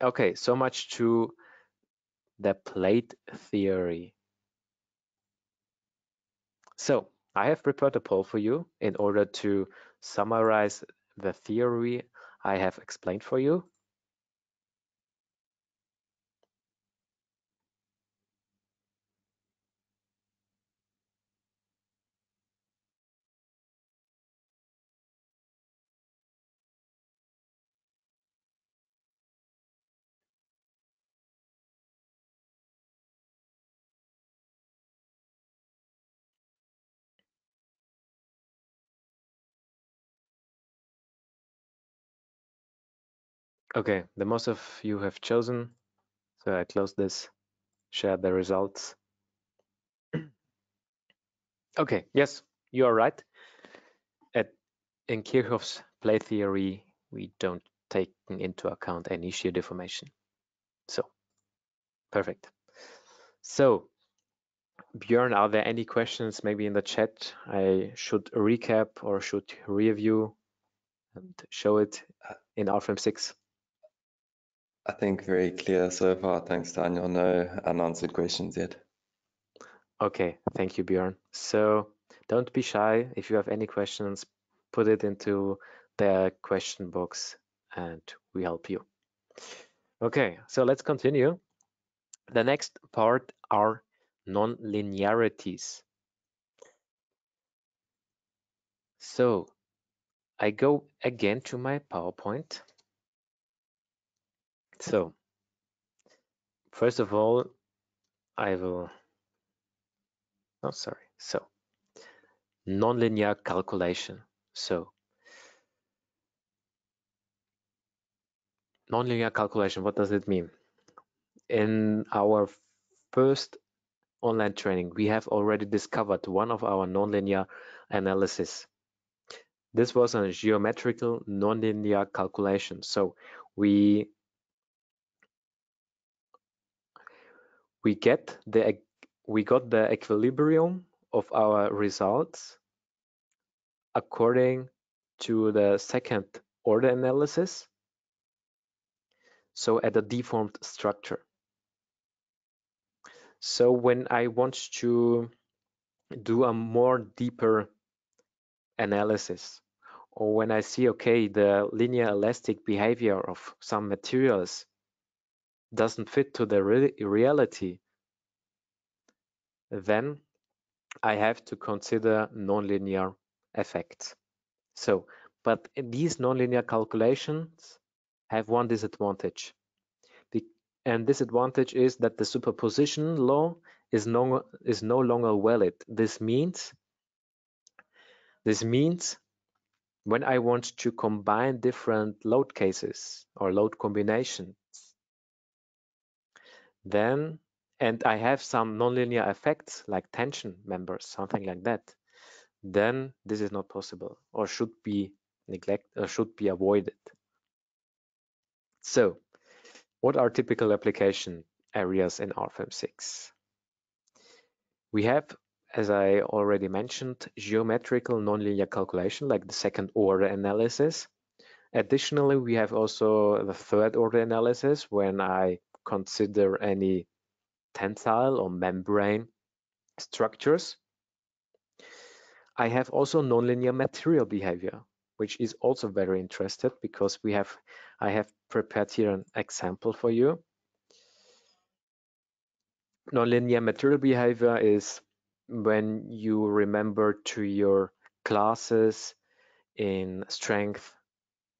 Okay, so much to the plate theory. So I have prepared a poll for you in order to summarize the theory I have explained for you. Okay, the most of you have chosen, so I close this, share the results. Okay, yes, you are right. In Kirchhoff's plate theory, we don't take into account any shear deformation. So, perfect. So, Björn, are there any questions maybe in the chat? I should recap or should review and show it in RFEM 6. I think very clear so far. Thanks, Daniel. No unanswered questions yet. Okay, thank you, Björn. So don't be shy. If you have any questions, put it into the question box and we help you. Okay, so let's continue. The next part are non-linearities. So I go again to my PowerPoint. So, first of all, I will, so nonlinear calculation. So, nonlinear calculation, what does it mean? In our first online training, we have already discovered one of our nonlinear analysis. This was a geometrical nonlinear calculation. So, we got the equilibrium of our results according to the second order analysis, so at a deformed structure. So when I want to do a more deeper analysis, or when I see, okay, the linear elastic behavior of some materials doesn't fit to the reality, then I have to consider nonlinear effects. So, but these nonlinear calculations have one disadvantage. And this advantage is that the superposition law is no longer valid. This means when I want to combine different load cases or load combinations, then, and I have some nonlinear effects like tension members, something like that, then this is not possible or should be neglected or should be avoided. So, what are typical application areas in RFEM 6? We have, as I already mentioned, geometrical nonlinear calculation like the second order analysis. Additionally, we have also the third order analysis when I consider any tensile or membrane structures. I have also nonlinear material behavior, which is also very interesting because I have prepared here an example for you. Nonlinear material behavior is when you remember to your classes in strength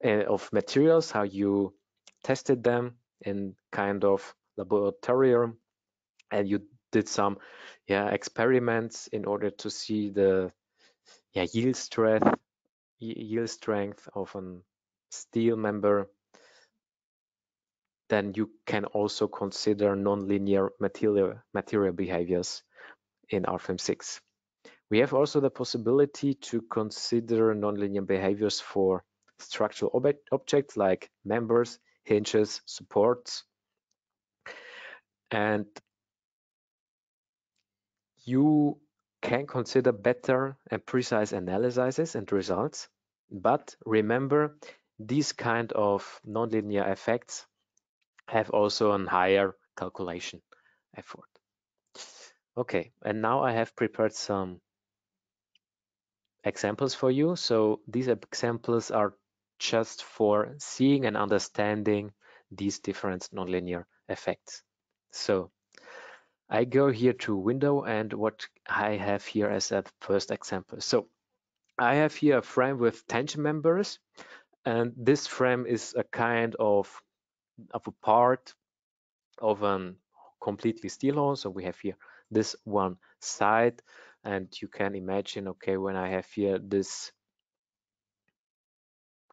of materials, how you tested them in kind of laboratorium, and you did some experiments in order to see the yield strength of a steel member. Then you can also consider nonlinear material behaviors in RFEM 6. We have also the possibility to consider nonlinear behaviors for structural objects like members, hinges, supports. And you can consider better and precise analyses and results. But remember, these kind of nonlinear effects have also a higher calculation effort. Okay, and now I have prepared some examples for you. So these examples are just for seeing and understanding these different nonlinear effects. So I go here to window, and what I have here as a first example. So I have here a frame with tension members, and this frame is a kind of a part of a completely steel hull. So we have here this one side, and you can imagine, okay, when I have here this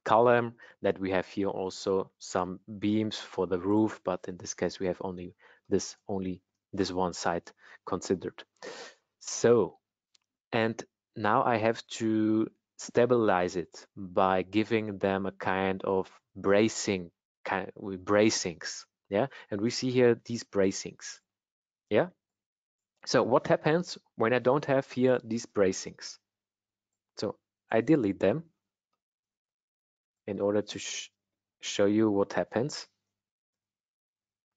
column, that we have here also some beams for the roof, but in this case we have only this one side considered. So, and now I have to stabilize it by giving them a kind of bracing, with bracings, yeah. And we see here these bracings, yeah. So what happens when I don't have here these bracings? So I delete them in order to show you what happens.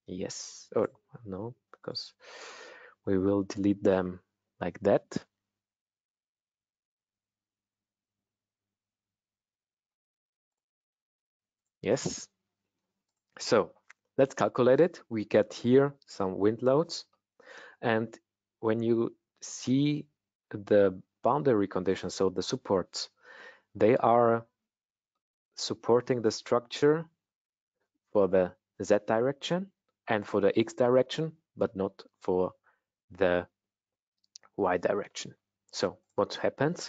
Yes or no, because we will delete them like that. Yes. So let's calculate it. We get here some wind loads, and when you see the boundary conditions, so the supports, they are supporting the structure for the Z direction and for the X direction, but not for the Y direction. So what happens?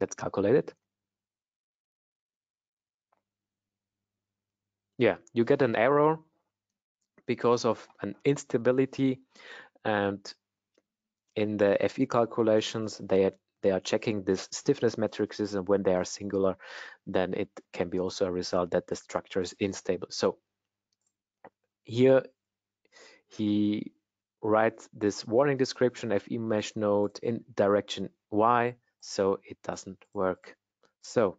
Let's calculate it. Yeah, you get an error because of an instability, and in the FE calculations they are checking this stiffness matrices, and when they are singular, then it can be also a result that the structure is unstable. So here he writes this warning description, FE mesh node in direction Y, so it doesn't work. So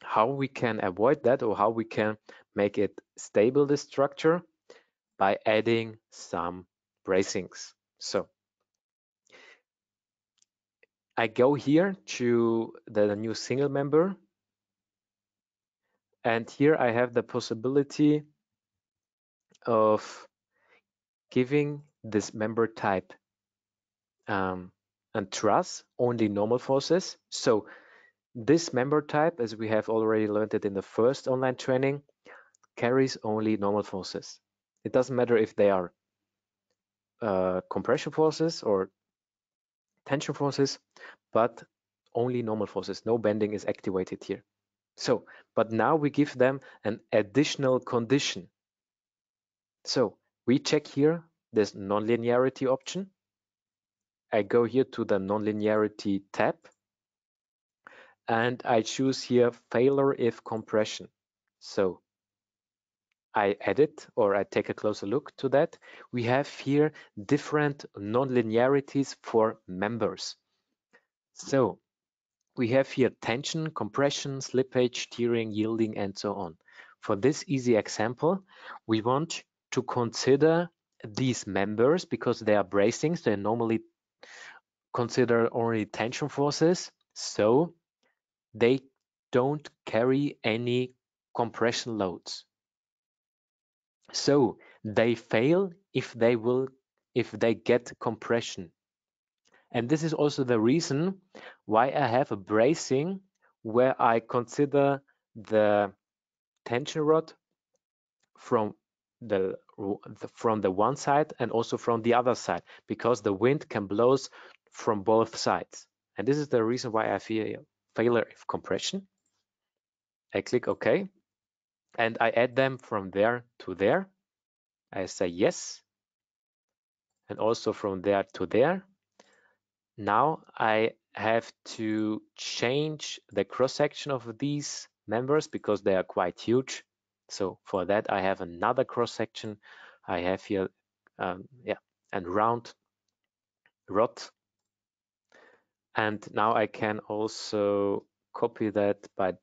how we can avoid that, or how we can make it stable, this structure, by adding some bracings. So I go here to the new single member, and here I have the possibility of giving this member type and truss only normal forces. So this member type, as we have already learned it in the first online training, carries only normal forces. It doesn't matter if they are compression forces or tension forces, but only normal forces. No bending is activated here. So, but now we give them an additional condition. So we check here this nonlinearity option. I go here to the nonlinearity tab, and I choose here failure if compression. So I edit, or I take a closer look to that. We have here different nonlinearities for members. So we have here tension, compression, slippage, tearing, yielding, and so on. For this easy example, we want to consider these members because they are bracings. They normally consider only tension forces. So they don't carry any compression loads. So they fail if they get compression. And this is also the reason why I have a bracing where I consider the tension rod from the one side and also from the other side, because the wind can blow from both sides. And this is the reason why I feel failure if compression. I click OK, and I add them from there to there. I say yes, and also from there to there. Now I have to change the cross-section of these members because they are quite huge. So for that, I have another cross-section. I have here, and round rod. And now I can also copy that by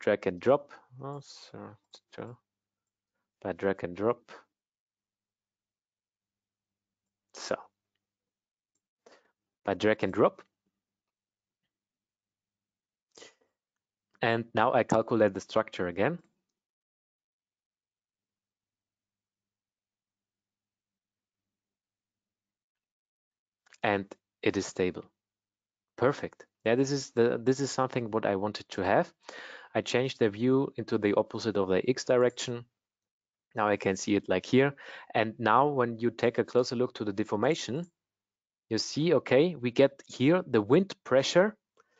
drag and drop. Oh, sorry. By drag and drop. So by drag and drop. And now I calculate the structure again. And it is stable. Perfect. Yeah, this is something what I wanted to have. I changed the view into the opposite of the X direction. Now I can see it like here. And now when you take a closer look to the deformation, you see, okay, we get here the wind pressure.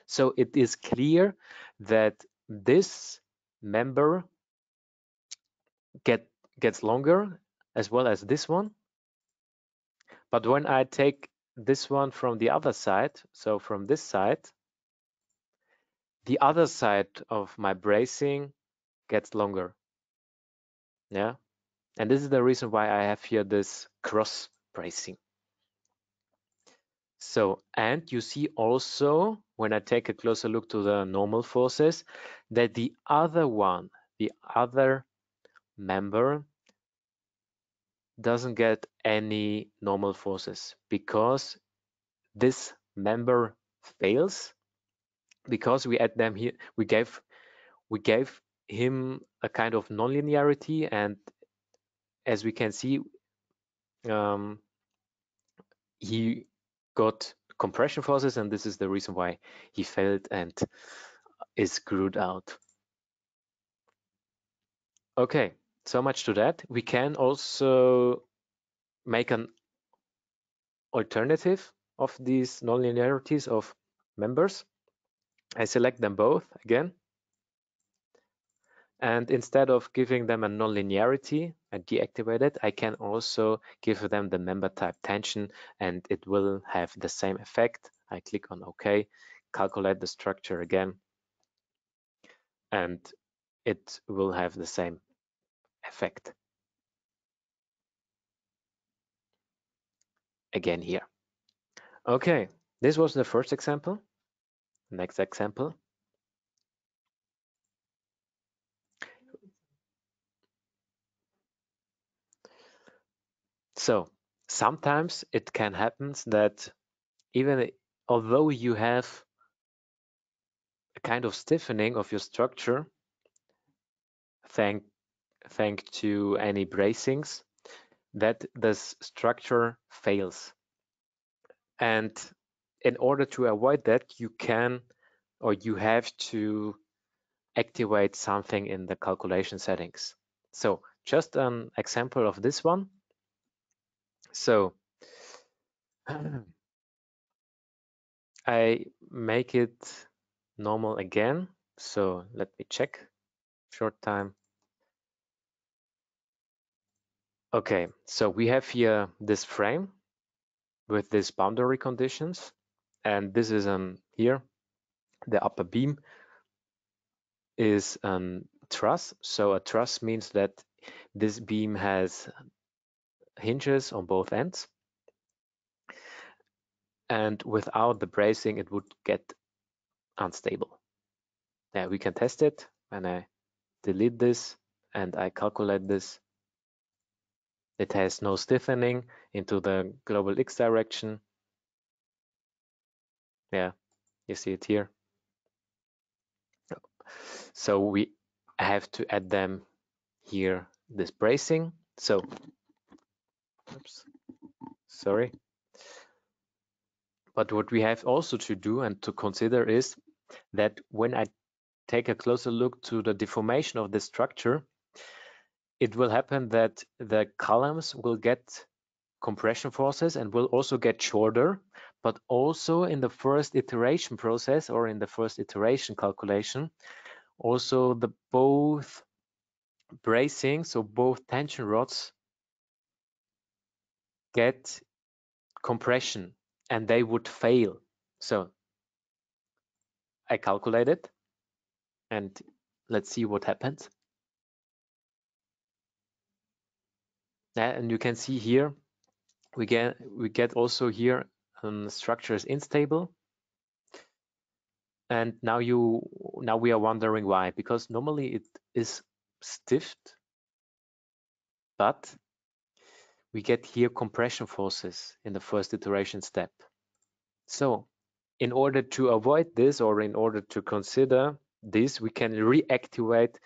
So it is clear that this member gets longer as well as this one. But when I take this one from the other side, so from this side, the other side of my bracing gets longer. Yeah, and this is the reason why I have here this cross bracing. So, and you see also when I take a closer look to the normal forces that the other one, the other member, doesn't get any normal forces because this member fails because we add them here. We gave him a kind of nonlinearity, and as we can see, he got compression forces, and this is the reason why he failed and is screwed out. Okay, so much to that. We can also make an alternative of these nonlinearities of members. I select them both again. And instead of giving them a nonlinearity, I deactivate it. I can also give them the member type tension, and it will have the same effect. I click on OK, calculate the structure again, and it will have the same effect again here. Okay, this was the first example. Next example. So sometimes it can happen that even although you have a kind of stiffening of your structure, thanks to any bracings, that this structure fails. And in order to avoid that, you have to activate something in the calculation settings. So just an example of this one. So I make it normal again. So let me check short time. Okay, so we have here this frame with these boundary conditions, and this is here the upper beam is truss. So a truss means that this beam has hinges on both ends, and without the bracing it would get unstable. Now we can test it, and I delete this and I calculate this. It has no stiffening into the global X direction. Yeah, you see it here. So we have to add them here, this bracing. So oops, sorry. But what we have also to do and to consider is that when I take a closer look to the deformation of the structure, it will happen that the columns will get compression forces and will also get shorter, but also in the first iteration process or in the first iteration calculation, also the both bracing, so both tension rods, get compression. and they would fail. So I calculate it and let's see what happens. And you can see here, we get also here structure is unstable. And now we are wondering why, because normally it is stiffed, but we get here compression forces in the first iteration step. So in order to avoid this, or in order to consider this, we can reactivate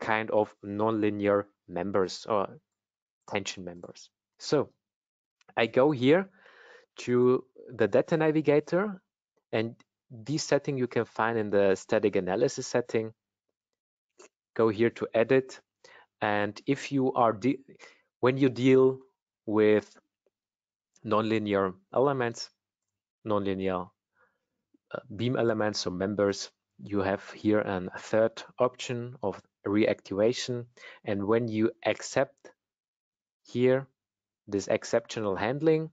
kind of nonlinear members or tension members. So I go here to the data navigator, and this setting you can find in the static analysis setting. Go here to edit, and if you are when you deal with nonlinear elements, nonlinear beam elements, so members, you have here a third option of reactivation. And when you accept here this exceptional handling,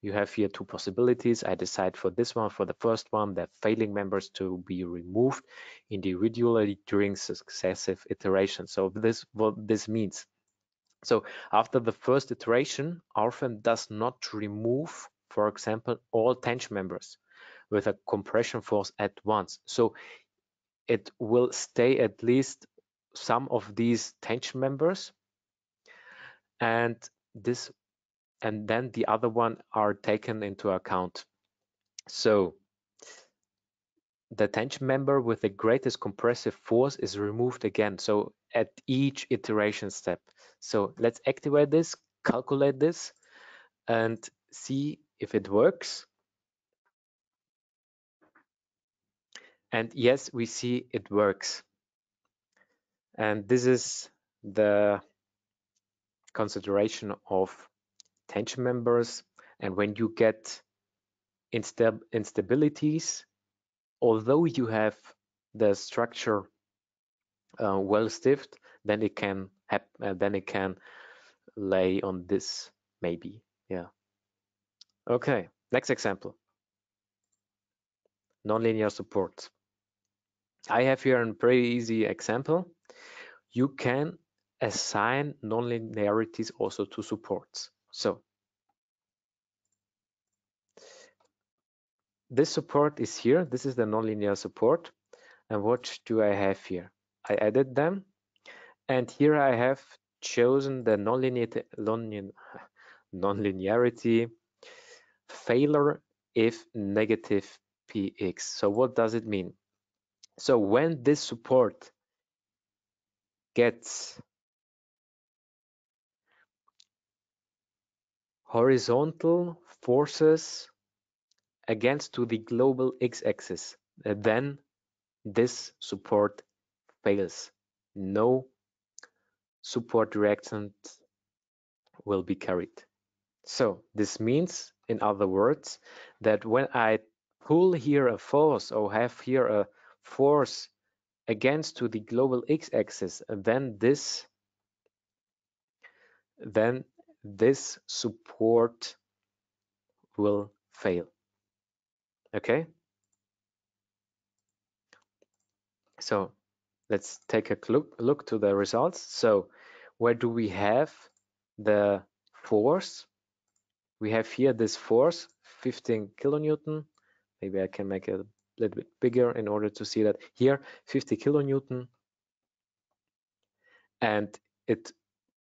you have here two possibilities. I decide for this one, for the first one, that failing members to be removed individually during successive iterations. So this what this means. So after the first iteration, RFEM does not remove, for example, all tension members with a compression force at once. So it will stay at least some of these tension members, and this and then the other one are taken into account. So the tension member with the greatest compressive force is removed again, so at each iteration step. So let's activate this, calculate this, and see if it works. And yes, we see it works. And this is the consideration of tension members. And when you get instabilities, although you have the structure well stiffed, then it can lay on this, maybe. Yeah. Okay, next example, nonlinear support. I have here a pretty easy example. You can assign nonlinearities also to supports. So this support is here. This is the nonlinear support. And what do I have here? I added them. And here I have chosen the nonlinearity failure if negative px. So what does it mean? So when this support gets horizontal forces against to the global x-axis, then this support fails. No support reaction will be carried. So this means, in other words, that when I pull here a force or have here a force against to the global x-axis, then this support will fail. Okay, so let's take a look to the results. So where do we have the force? We have here this force, 15 kilonewton. Maybe I can make it a little bit bigger in order to see that. Here, 50 kilonewton, and it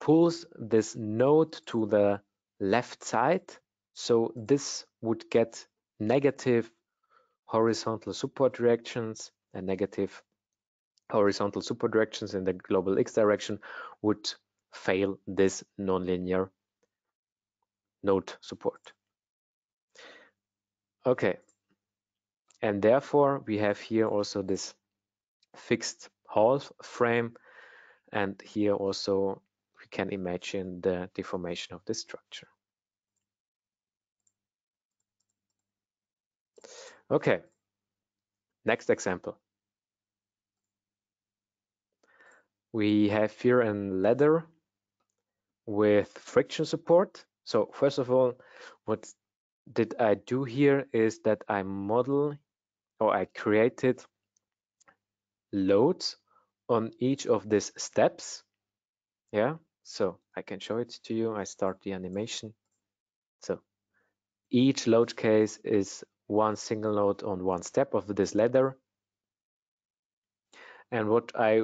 pulls this node to the left side, so this would get negative horizontal support reactions, and negative horizontal support reactions in the global x direction would fail this nonlinear node support. Okay, and therefore we have here also this fixed Hall frame, and here also we can imagine the deformation of this structure. Okay, next example. We have here a ladder with friction support. So first of all, what that I do here is that I model, or I created loads on each of these steps. Yeah, so I can show it to you. I start the animation. So each load case is one single load on one step of this ladder. And what I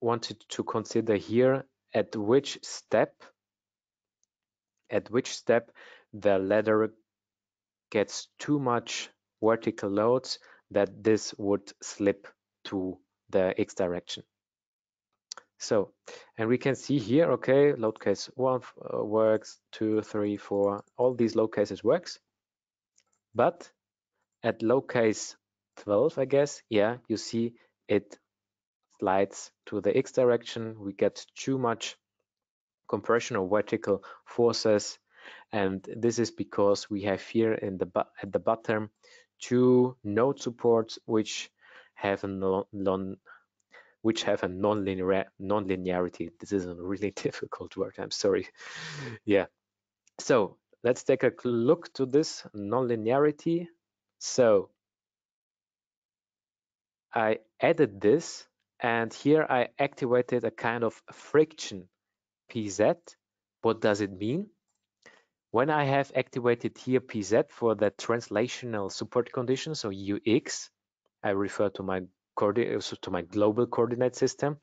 wanted to consider here, at which step the ladder gets too much vertical loads that this would slip to the X direction. So, and we can see here, okay, load case one works, 2, 3, 4, all these load cases works. But at load case 12, I guess, yeah, you see it slides to the X direction. We get too much compression or vertical forces. And this is because we have here in the at the bottom two node supports which have a non-linearity. This is a really difficult word, I'm sorry. Yeah, so let's take a look to this non-linearity. So I added this, and here I activated a kind of friction PZ. What does it mean? When I have activated here PZ for the translational support condition, so UX, I refer to my global coordinate system,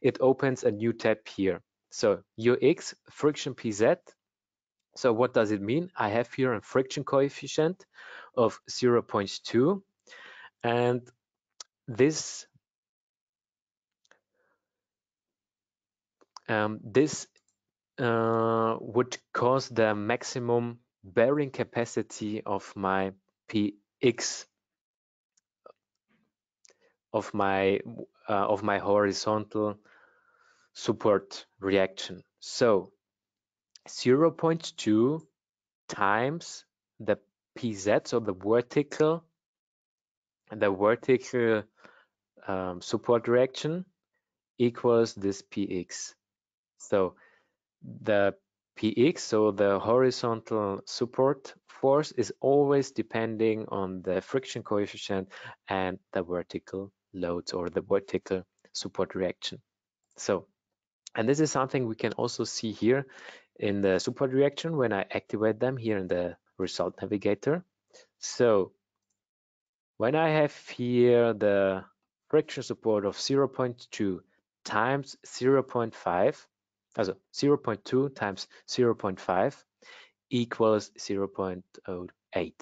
it opens a new tab here. So UX, friction PZ. So what does it mean? I have here a friction coefficient of 0.2, and this would cause the maximum bearing capacity of my PX, of my horizontal support reaction. So 0.2 times the PZ, so the vertical support reaction, equals this PX. So the PX, so the horizontal support force, is always depending on the friction coefficient and the vertical loads or the vertical support reaction. So, and this is something we can also see here in the support reaction when I activate them here in the result navigator. So when I have here the friction support of 0.2 times 0.5, so 0.2 times 0.5 equals 0.08.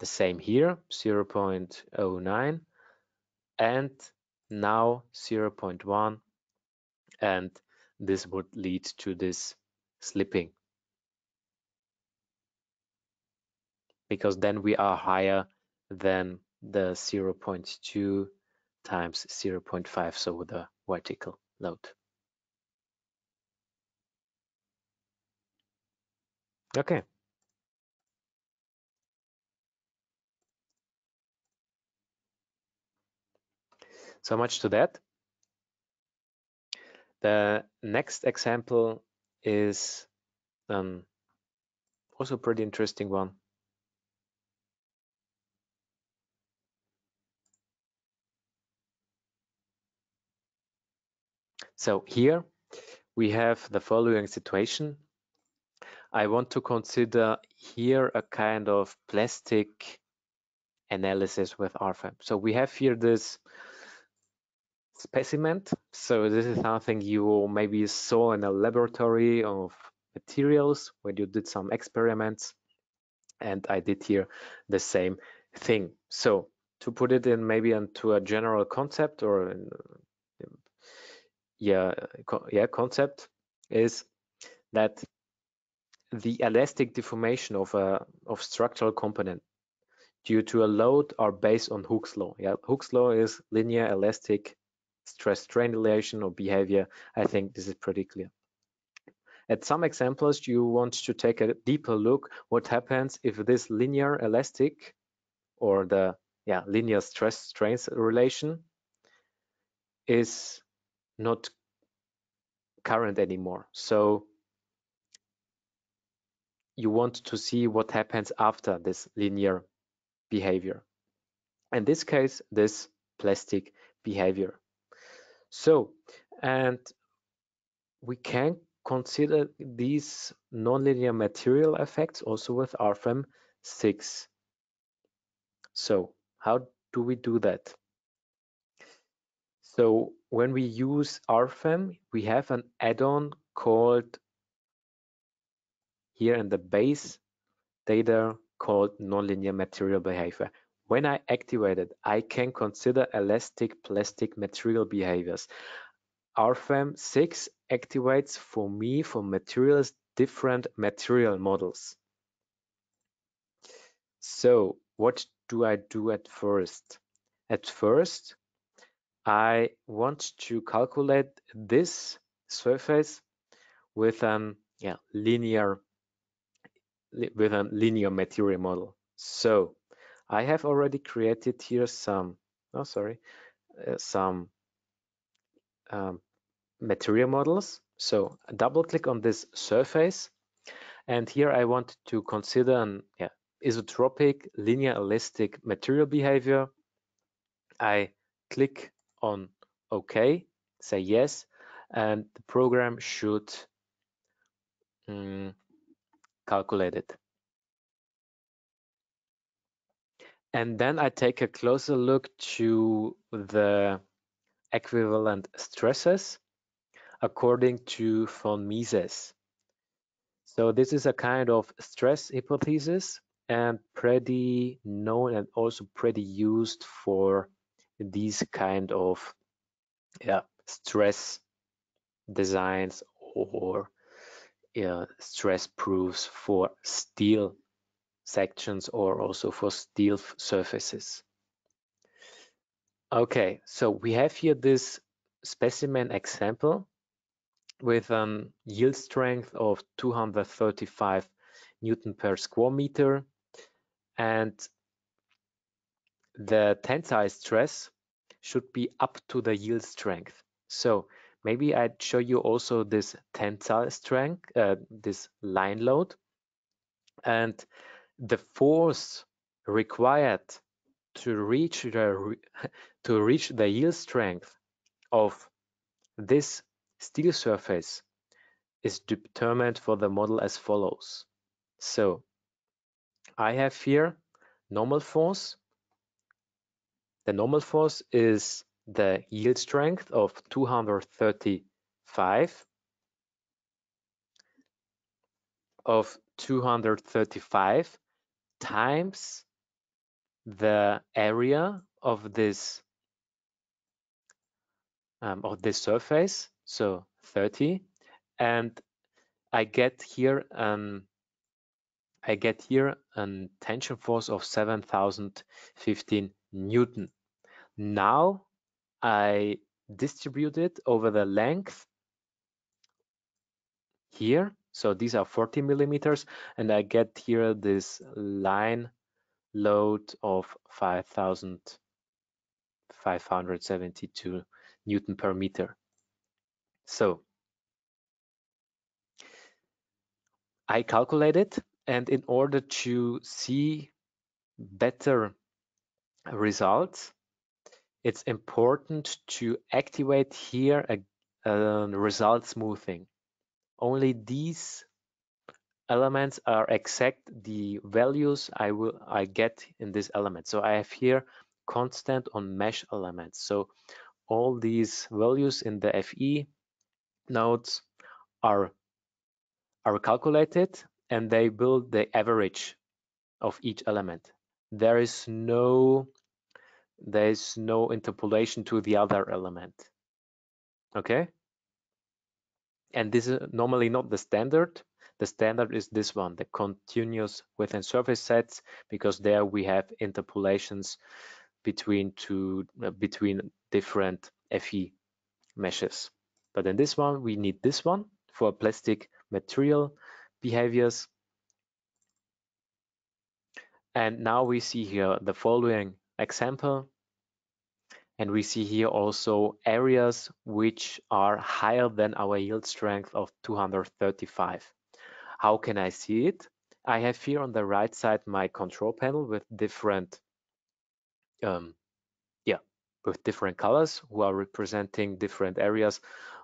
The same here, 0.09, and now 0.1, and this would lead to this slipping, because then we are higher than the 0.2 times 0.5, so the vertical load. Okay. So much to that. The next example is also a pretty interesting one. So here we have the following situation. I want to consider here a kind of plastic analysis with RFEM. So we have here this specimen. So this is something you maybe saw in a laboratory of materials when you did some experiments. And I did here the same thing. So to put it in maybe into a general concept, or concept is that the elastic deformation of structural component due to a load are based on Hooke's law. Yeah, Hooke's law is linear elastic stress-strain relation or behavior. I think this is pretty clear. At some examples, you want to take a deeper look what happens if this linear elastic or the linear stress-strain relation is not current anymore. So you want to see what happens after this linear behavior. In this case, this plastic behavior. So, and we can consider these nonlinear material effects also with RFEM 6. So, how do we do that? So, when we use RFEM, we have an add-on called here in the base data called nonlinear material behavior. When I activate it, I can consider elastic plastic material behaviors. RFEM 6 activates for me for materials different material models. So what do I do at first? At first, I want to calculate this surface with an linear material model. So I have already created here some material models. So double click on this surface, and here I want to consider an isotropic linear elastic material behavior. I click on OK, say yes, and the program should calculate it. And then I take a closer look to the equivalent stresses according to von Mises. So this is a kind of stress hypothesis and pretty known and also pretty used for these kind of stress designs or stress proofs for steel sections or also for steel surfaces. Okay, so we have here this specimen example with a yield strength of 235 Newton per square meter, and the tensile stress should be up to the yield strength. So maybe I'd show you also this tensile strength, this line load, and the force required to reach the yield strength of this steel surface is determined for the model as follows. So I have here normal force. The normal force is the yield strength of 235 times the area of this surface, so 30, and I get here a tension force of 7,015 Newton. Now I distribute it over the length here. So these are 40 millimeters, and I get here this line load of 5,572 Newton per meter. So I calculate it, and in order to see better results, it's important to activate here a result smoothing. Only these elements are exact the values I get in this element. So I have here constant on mesh elements. So all these values in the FE nodes are calculated, and they build the average of each element. There is no interpolation to the other element. Okay? And this is normally not the standard. The standard is this one, the continuous within surface sets, because there we have interpolations between different FE meshes. But in this one, we need this one for plastic material behaviors. And now we see here the following example. And we see here also areas which are higher than our yield strength of 235. How can I see it? I have here on the right side my control panel with different colors who are representing different areas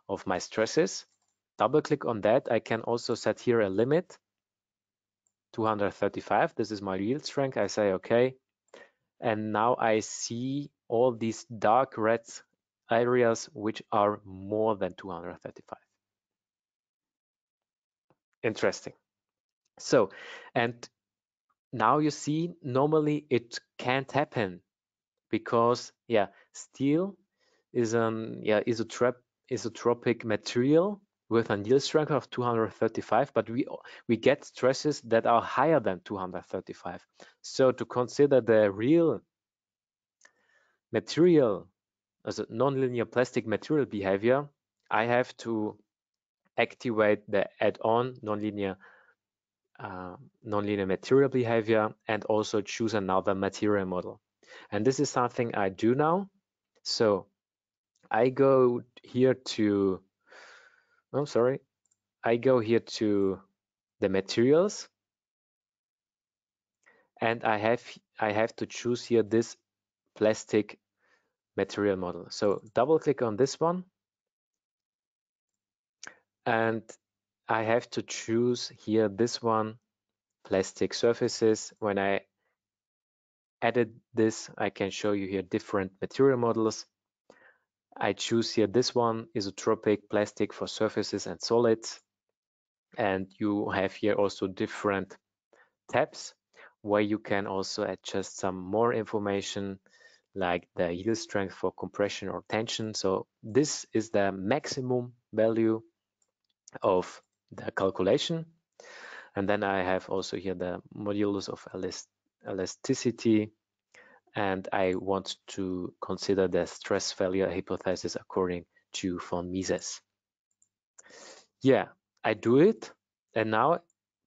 of my stresses. Double click on that. I can also set here a limit, 235. This is my yield strength. I say okay, and now I see all these dark red areas which are more than 235. Interesting. So, and now you see, normally it can't happen because steel is an isotropic material with a yield strength of 235, but we get stresses that are higher than 235. So to consider the real material as a nonlinear plastic material behavior, I have to activate the add-on nonlinear material behavior and also choose another material model. And this is something I do now. So I go here to, I go here to the materials, and I have to choose here this plastic material model. So double click on this one, and I have to choose here this one, plastic surfaces. When I added this, I can show you here different material models. I choose here this one, isotropic plastic for surfaces and solids. And you have here also different tabs where you can also adjust some more information, like the yield strength for compression or tension. So this is the maximum value of the calculation. And then I have also here the modulus of elasticity, and I want to consider the stress failure hypothesis according to von Mises. Yeah, I do it, and now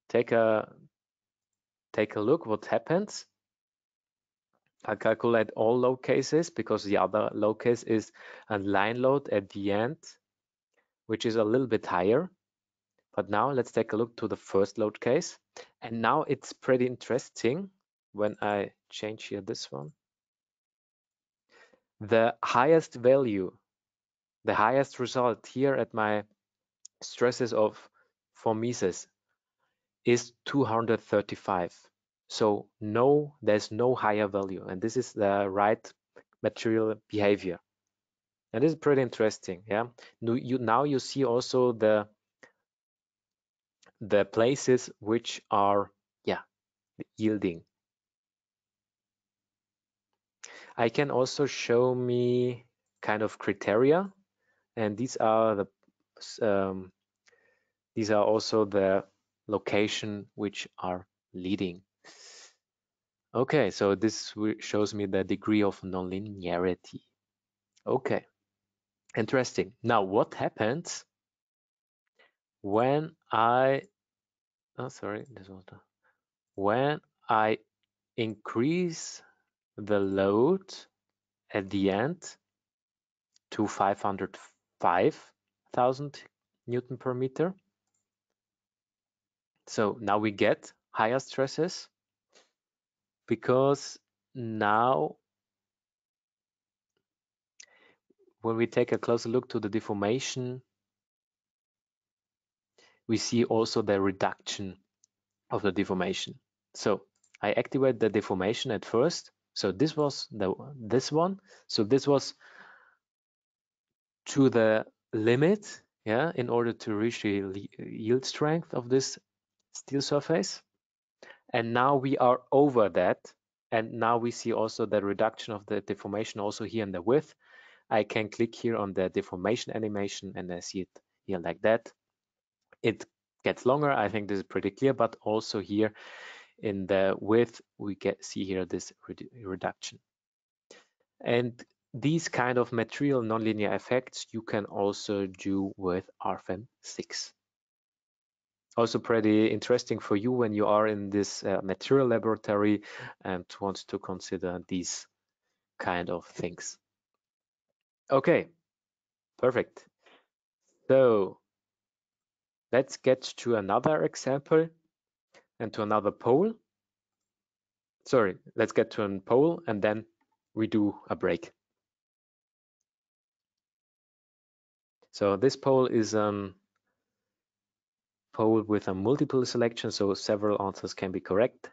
take a look what happens. I calculate all load cases because the other load case is a line load at the end, which is a little bit higher. But now let's take a look to the first load case, and now it's pretty interesting. When I change here this one, the highest value, the highest result here at my stresses of von Mises is 235. So no, there's no higher value, and this is the right material behavior. And this is pretty interesting. Yeah, now you see also the places which are yielding. I can also show me kind of criteria, and these are also the location which are leading. Okay, so this shows me the degree of nonlinearity. Okay, interesting. Now, what happens when I increase the load at the end to 505,000 Newton per meter? So now we get higher stresses because now when we take a closer look to the deformation, we see also the reduction of the deformation. So I activate the deformation at first. So this was this one. So this was to the limit, yeah, in order to reach the yield strength of this steel surface. And now we are over that. And now we see also the reduction of the deformation also here in the width. I can click here on the deformation animation, and I see it here like that. It gets longer. I think this is pretty clear, but also here in the width, we see here this reduction. And these kind of material nonlinear effects you can also do with RFEM 6. Also pretty interesting for you when you are in this material laboratory and want to consider these kind of things. Okay, perfect. So let's get to another example. and to another poll. Sorry, let's get to a poll and then we do a break. So this poll is poll with a multiple selection, so several answers can be correct.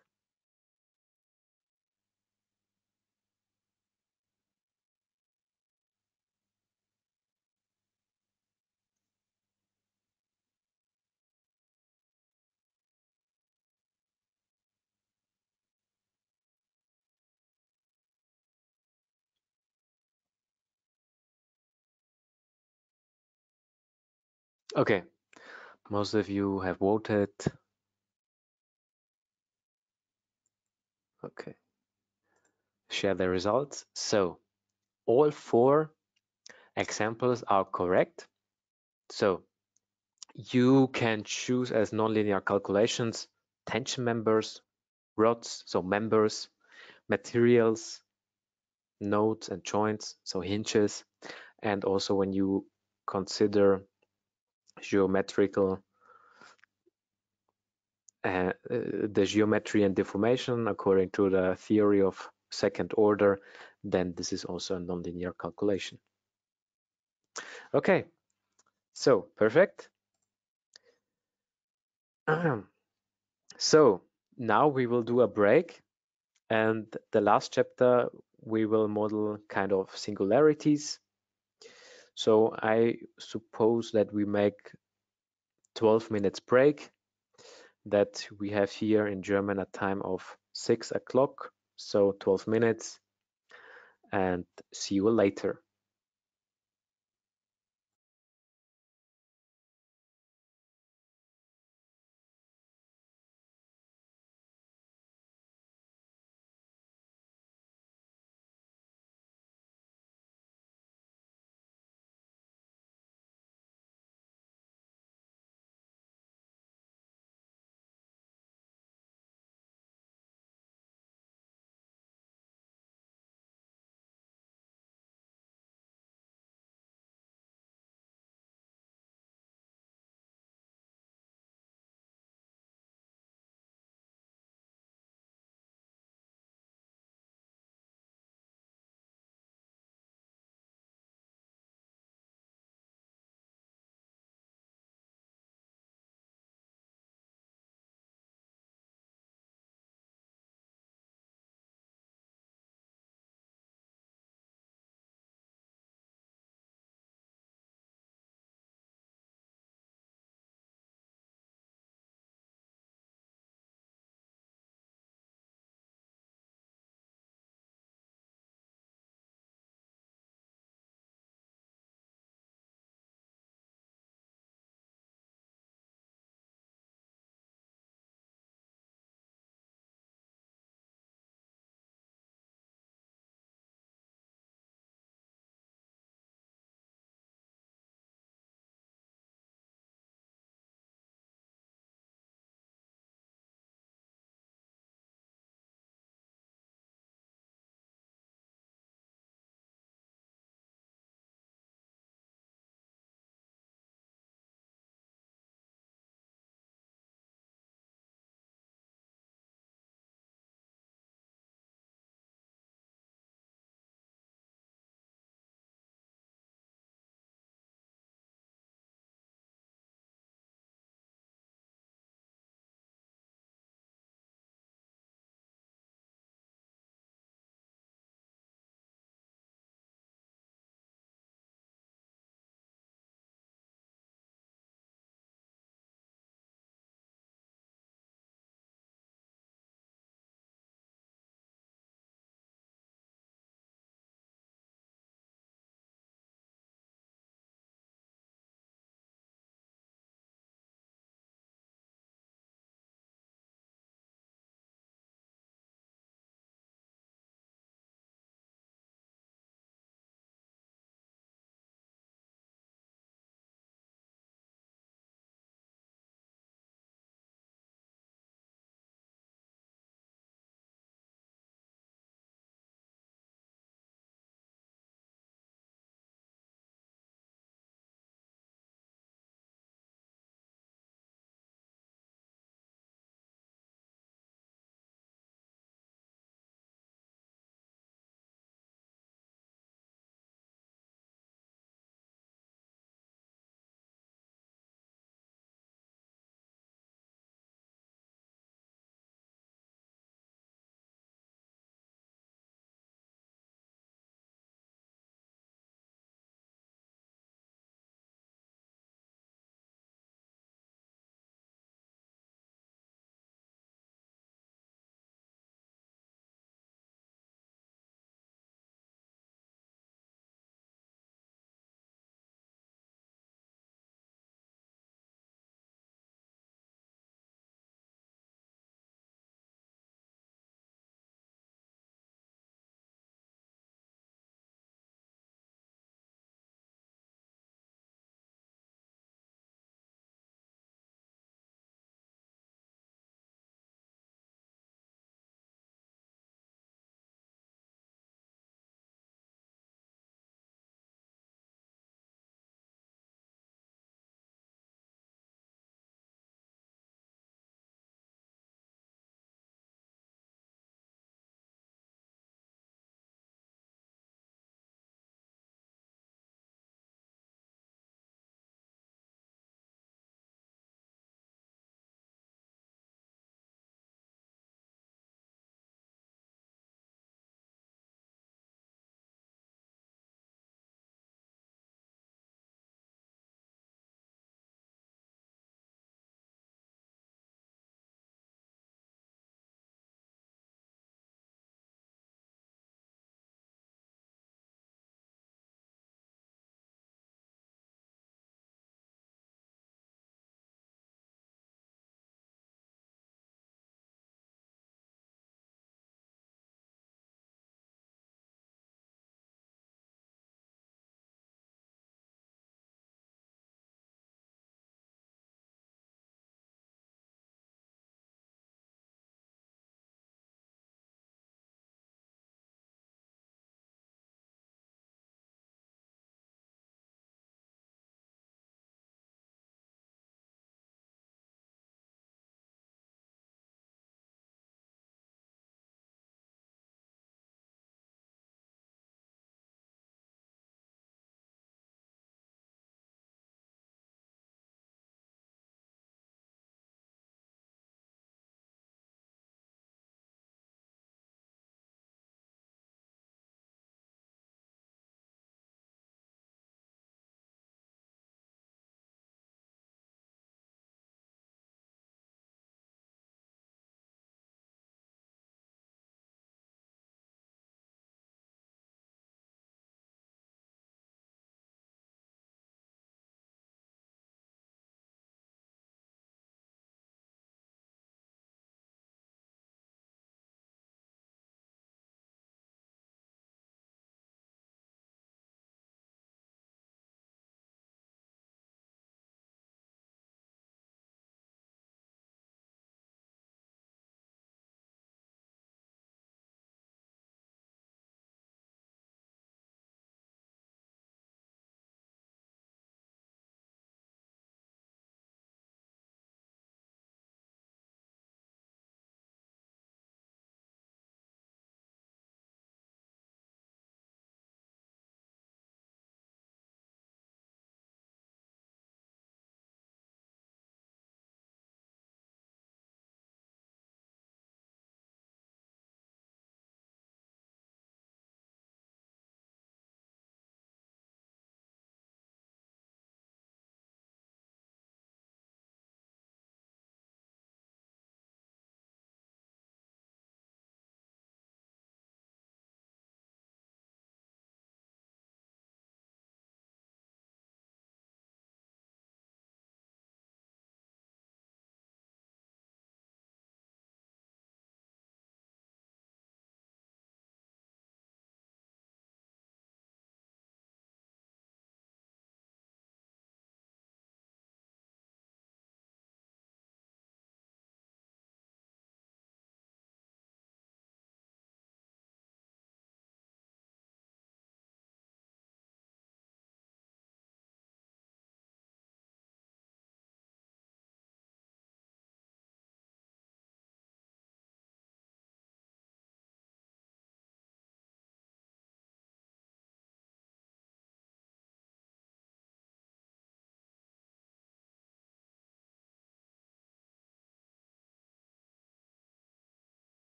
Okay, most of you have voted. Okay, share the results. So all four examples are correct. So you can choose as nonlinear calculations tension members, rods, so members, materials, nodes and joints, so hinges, and also when you consider geometrical the geometry and deformation according to the theory of second order, then this is also a nonlinear calculation. Okay, so perfect. So now we will do a break, and the last chapter we will model kind of singularities. So I suppose that we make 12 minutes break, that we have here in German a time of 6 o'clock. So 12 minutes and see you later.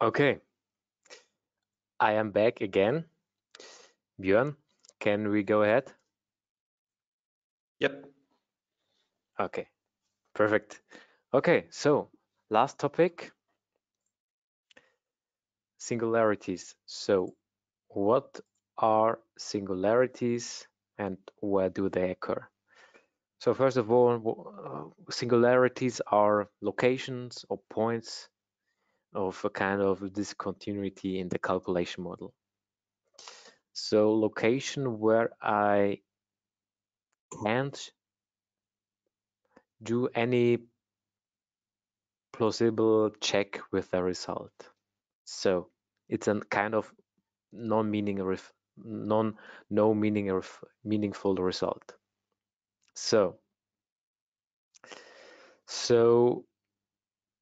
Okay, I am back again. Björn, can we go ahead? Yep. Okay, perfect. Okay, so last topic, singularities. So what are singularities and where do they occur? So first of all, singularities are locations or points of a kind of discontinuity in the calculation model. So location where I can't do any plausible check with the result. So it's a kind of no meaningful result. So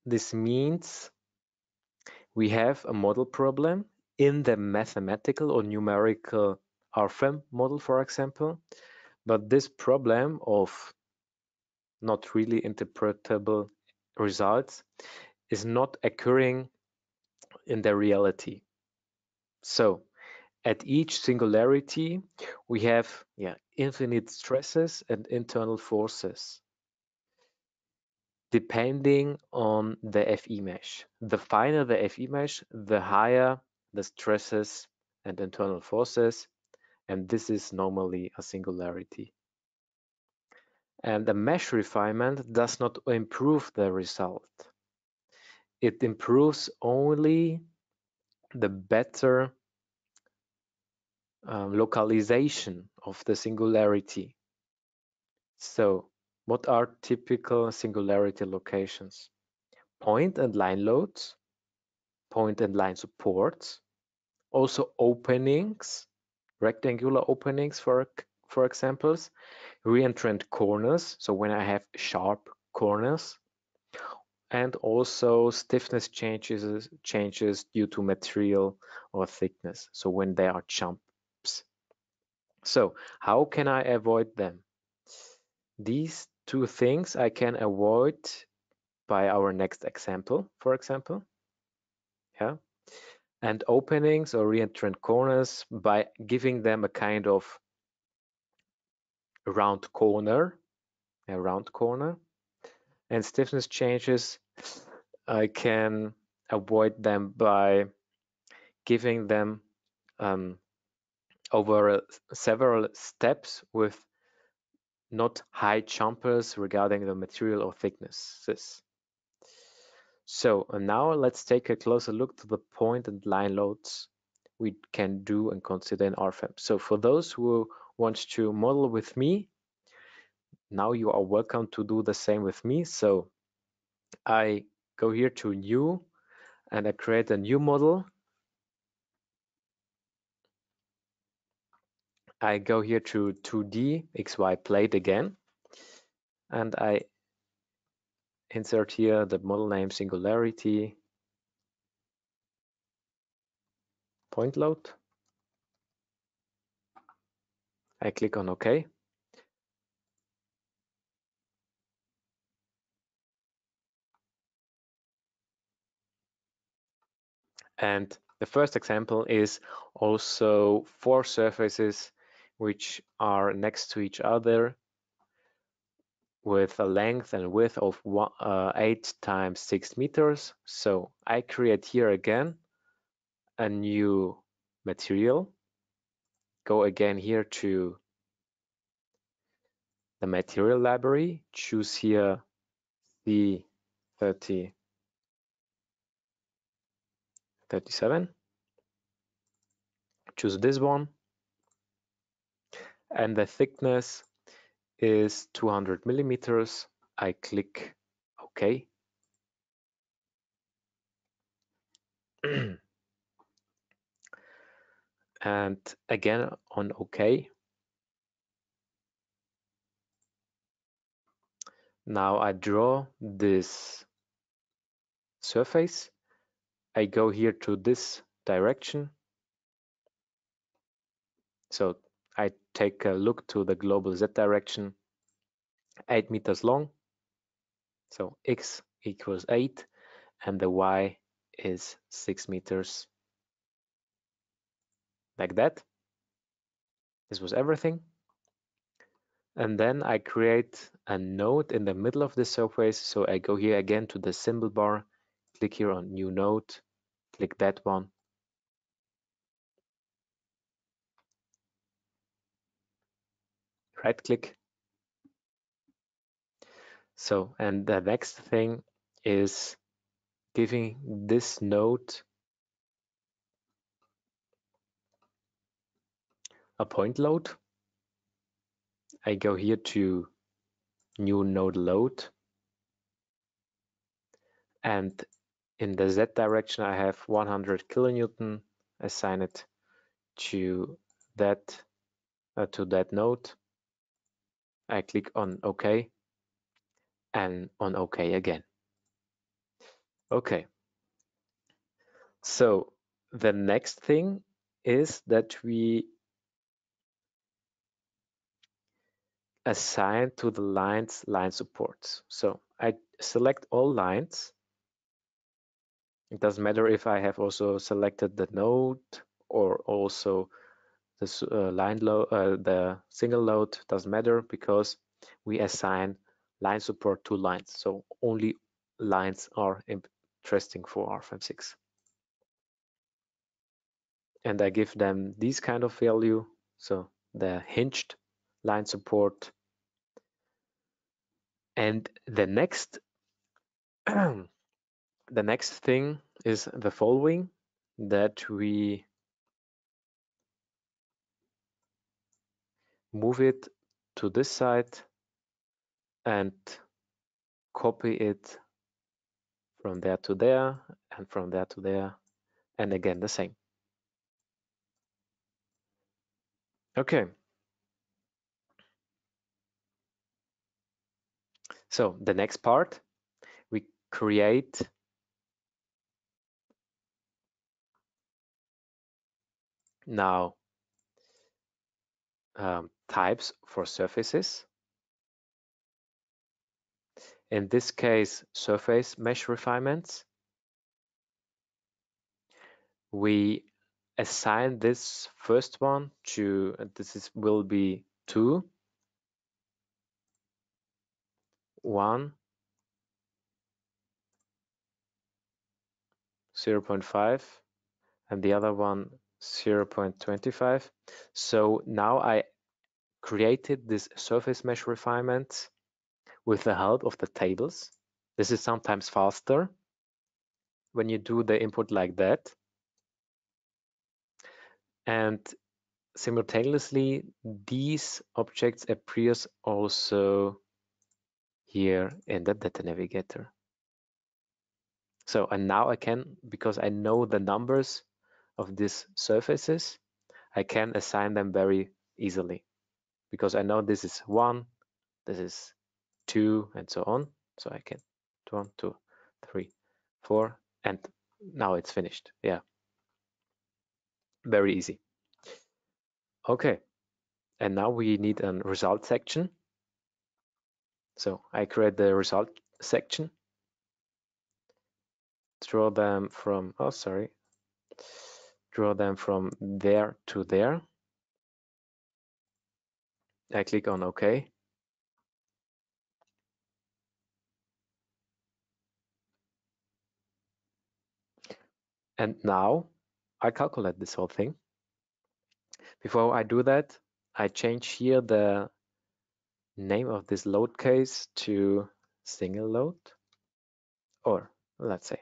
this means we have a model problem in the mathematical or numerical RFEM model, for example, but this problem of not really interpretable results is not occurring in the reality. So at each singularity, we have infinite stresses and internal forces depending on the FE mesh. The finer the FE mesh, the higher the stresses and internal forces, and this is normally a singularity. And the mesh refinement does not improve the result. It improves only the better localization of the singularity. So what are typical singularity locations? Point and line loads, point and line supports, also openings, rectangular openings for examples, reentrant corners, so when I have sharp corners, and also stiffness changes due to material or thickness, so when there are jumps. So how can I avoid them? These two things I can avoid by our next example, for example. Yeah. And openings or reentrant corners by giving them a kind of round corner, And stiffness changes, I can avoid them by giving them over several steps with not high jumpers regarding the material or thicknesses. So now let's take a closer look to the point and line loads we can do and consider in RFEM. So for those who want to model with me, now you are welcome to do the same with me. So I go here to new and I create a new model. I go here to 2D XY plate again, and I insert here the model name singularity point load. I click on OK. And the first example is also four surfaces which are next to each other with a length and width of 8 × 6 meters. So I create here again a new material, go again here to the material library, choose here the 37, choose this one, and the thickness is 200 millimeters. I click OK. And again on OK. Now I draw this surface. I go here to this direction. So I take a look to the global Z direction, 8 meters long, so X equals 8, and the Y is 6 meters. Like that. This was everything. And then I create a node in the middle of the surface. So I go here again to the symbol bar, click here on new node, click that one. Right click. So, and the next thing is giving this node a point load. I go here to new node load, and in the Z direction I have 100 kilonewton. Assign it to that node. I click on OK and on OK again. Okay. So the next thing is that we assign to the lines line supports. So I select all lines. It doesn't matter if I have also selected the node or also this line load, the single load, doesn't matter because we assign line support to lines. So only lines are interesting for RFEM 6. And I give them these kind of value. So the hinged line support. And the next the next thing is the following, that we move it to this side and copy it from there to there and from there to there, and again the same. Okay. So the next part, we create now types for surfaces. In this case, surface mesh refinements. We assign this first one to, will be 2, 1, 0.5, and the other one 0.25. So now I created this surface mesh refinement with the help of the tables. This is sometimes faster when you do the input like that. And simultaneously, these objects appears also here in the data navigator. So, and now I can, because I know the numbers of these surfaces, I can assign them very easily, because I know this is 1, this is 2, and so on. So I can 1, 2, 3, 4, and now it's finished. Yeah, very easy. Okay, and now we need a result section. So I create the result section, draw them from there to there. I click on OK. And now I calculate this whole thing. Before I do that, I change here the name of this load case to single load, or let's say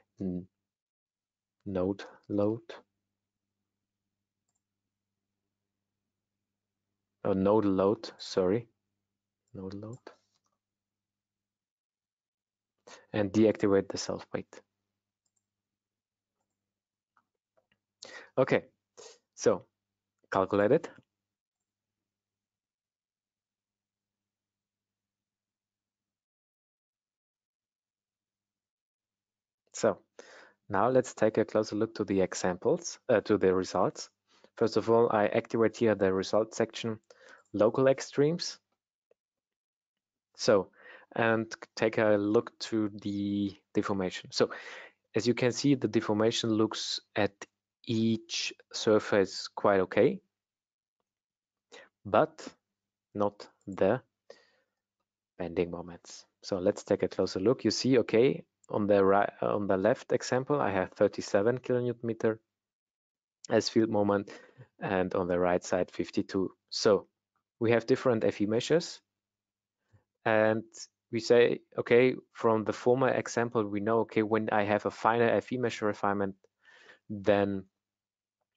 node load, or node load, sorry, node load, and deactivate the self weight. Okay, so calculate it. So now let's take a closer look to the examples, to the results. First of all, I activate here the result section, local extremes. So, and take a look to the deformation. So As you can see, the deformation looks at each surface quite okay, but not the bending moments. So let's take a closer look. You see, okay, on the right, on the left example, I have 37 kN/m as field moment, and on the right side 52. So we have different FE measures, and we say, okay, from the former example, we know, okay, when I have a final FE measure refinement, then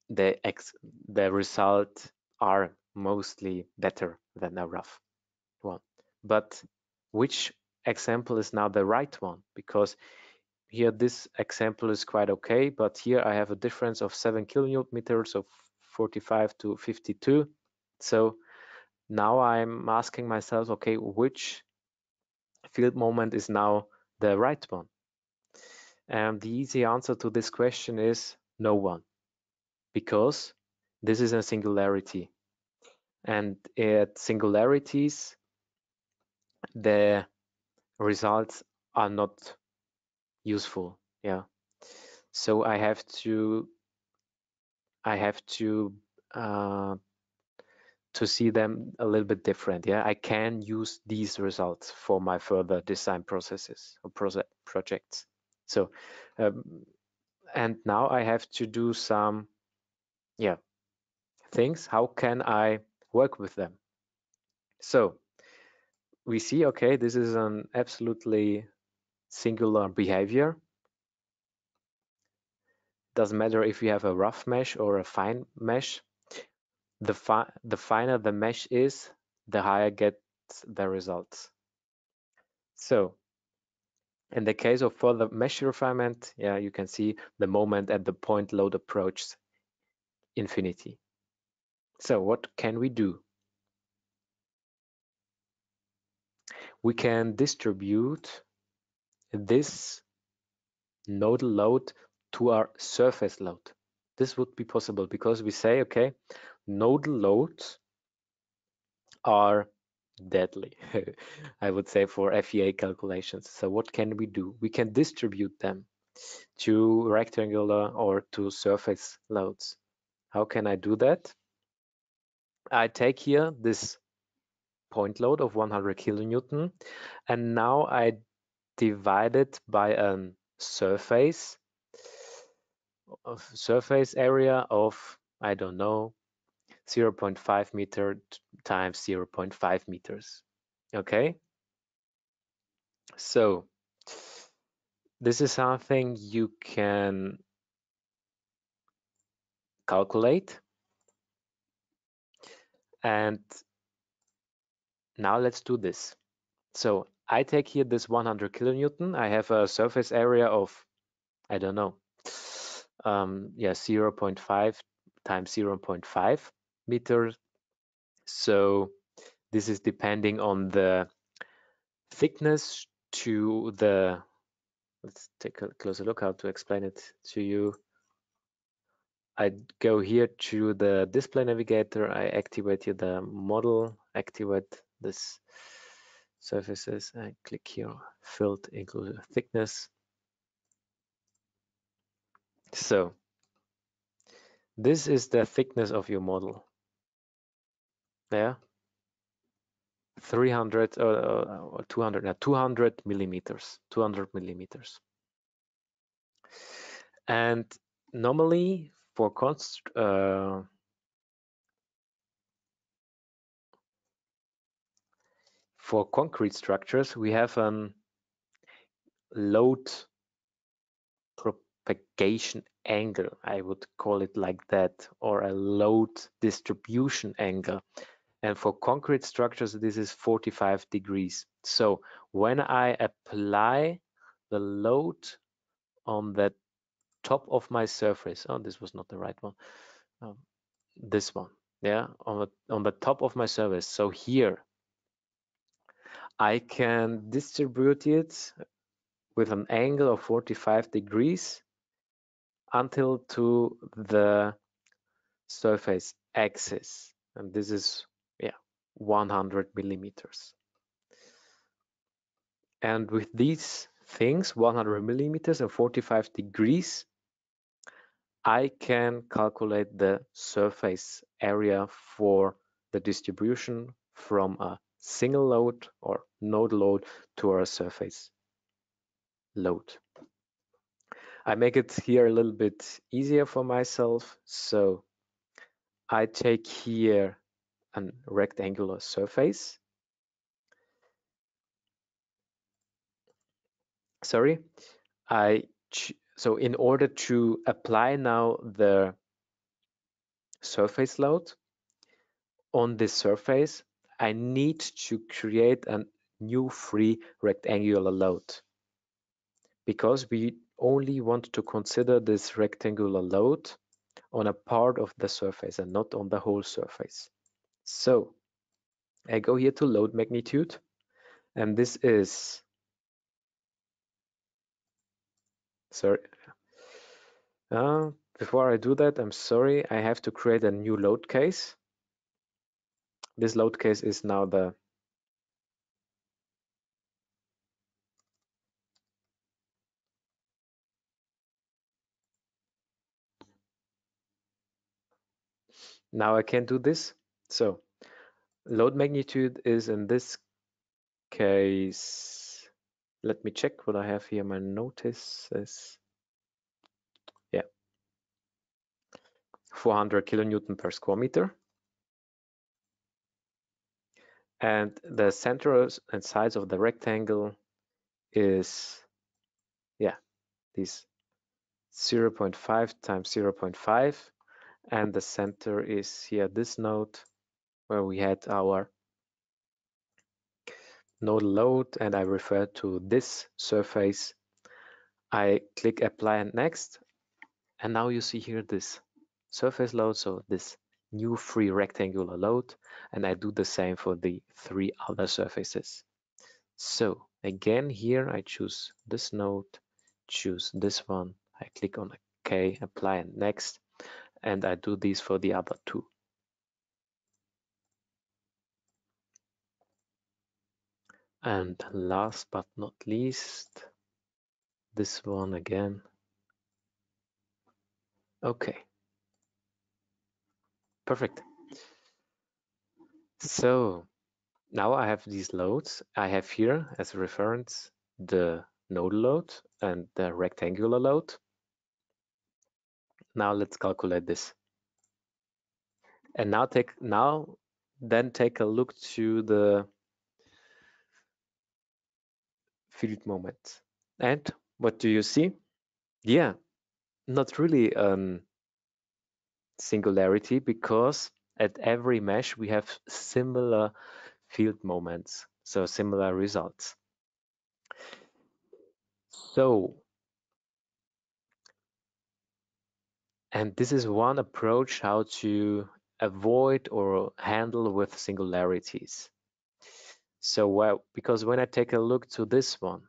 the result are mostly better than a rough one. But which example is now the right one? Because here this example is quite okay, but here I have a difference of 7 kN, so 45 to 52. So now I'm asking myself, okay, which field moment is now the right one? And the easy answer to this question is no one, because this is a singularity, and at singularities the results are not useful. Yeah, so I have to see them a little bit different. Yeah, I can use these results for my further design processes or projects. So, and now I have to do some, yeah, things. How can I work with them? So we see, okay, this is an absolutely singular behavior. Doesn't matter if you have a rough mesh or a fine mesh. The finer the mesh is, the higher gets the results. So in the case of further mesh refinement, yeah, you can see the moment at the point load approaches infinity. So what can we do? We can distribute this nodal load to our surface load. This would be possible because we say, okay, nodal loads are deadly, I would say, for FEA calculations. So what can we do? We can distribute them to rectangular or to surface loads. How can I do that? I take here this point load of 100 kN, and now I divide it by a surface area of, I don't know, 0.5 m times 0.5 m. Okay, so this is something you can calculate. And now let's do this. So I take here this 100 kN. I have a surface area of, I don't know, yeah, 0.5 times 0.5 m. So this is depending on the thickness to the, let's take a closer look how to explain it to you. I go here to the display navigator, I activate here the model, activate this surfaces, I click here field inclusive thickness. So this is the thickness of your model. There, 300 or 200, 200 mm. And normally for concrete structures, we have a load propagation angle, I would call it like that, or a load distribution angle. And for concrete structures, this is 45 degrees. So when I apply the load on the top of my surface, oh, this was not the right one, this one, yeah, on the top of my surface. So here, I can distribute it with an angle of 45 degrees until to the surface axis. And this is, yeah, 100 mm. And with these things, 100 millimeters and 45 degrees, I can calculate the surface area for the distribution from a single load or node load to a surface load. I make it here a little bit easier for myself. So I take here a rectangular surface. Sorry, so in order to apply now the surface load on this surface, I need to create a new free rectangular load, because we only want to consider this rectangular load on a part of the surface and not on the whole surface. So I go here to load magnitude, and this is, sorry, before I do that, I'm sorry, I have to create a new load case. This load case is now the I can do this. So load magnitude is in this case, let me check what I have here, my notices. Yeah, 400 kilonewton per square meter. And the center and size of the rectangle is, yeah, this 0.5 times 0.5. And the center is here, this node where we had our node load, and I refer to this surface. I click apply and next, and now you see here this surface load, so this new free rectangular load, and I do the same for the three other surfaces. So again, here I choose this node, choose this one, I click on OK, apply and next, and I do these for the other two. And last but not least, this one again. Okay. Perfect. So now I have these loads. I have here as a reference the node load and the rectangular load. Now let's calculate this. And now take a look to the field moment. And what do you see? Yeah, not really singularity, because at every mesh we have similar field moments, so similar results. So, and this is one approach how to avoid or handle with singularities. So, well, because when I take a look to this one,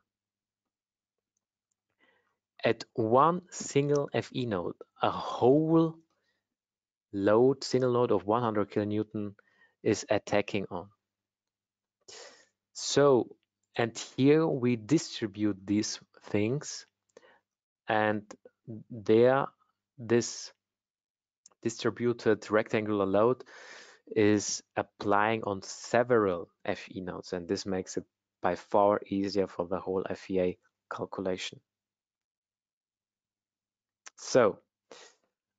at one single FE node, a whole load, single load of 100 kilonewton is attacking on. So, and here we distribute these things, and there this distributed rectangular load is applying on several FE nodes, and this makes it by far easier for the whole FEA calculation. So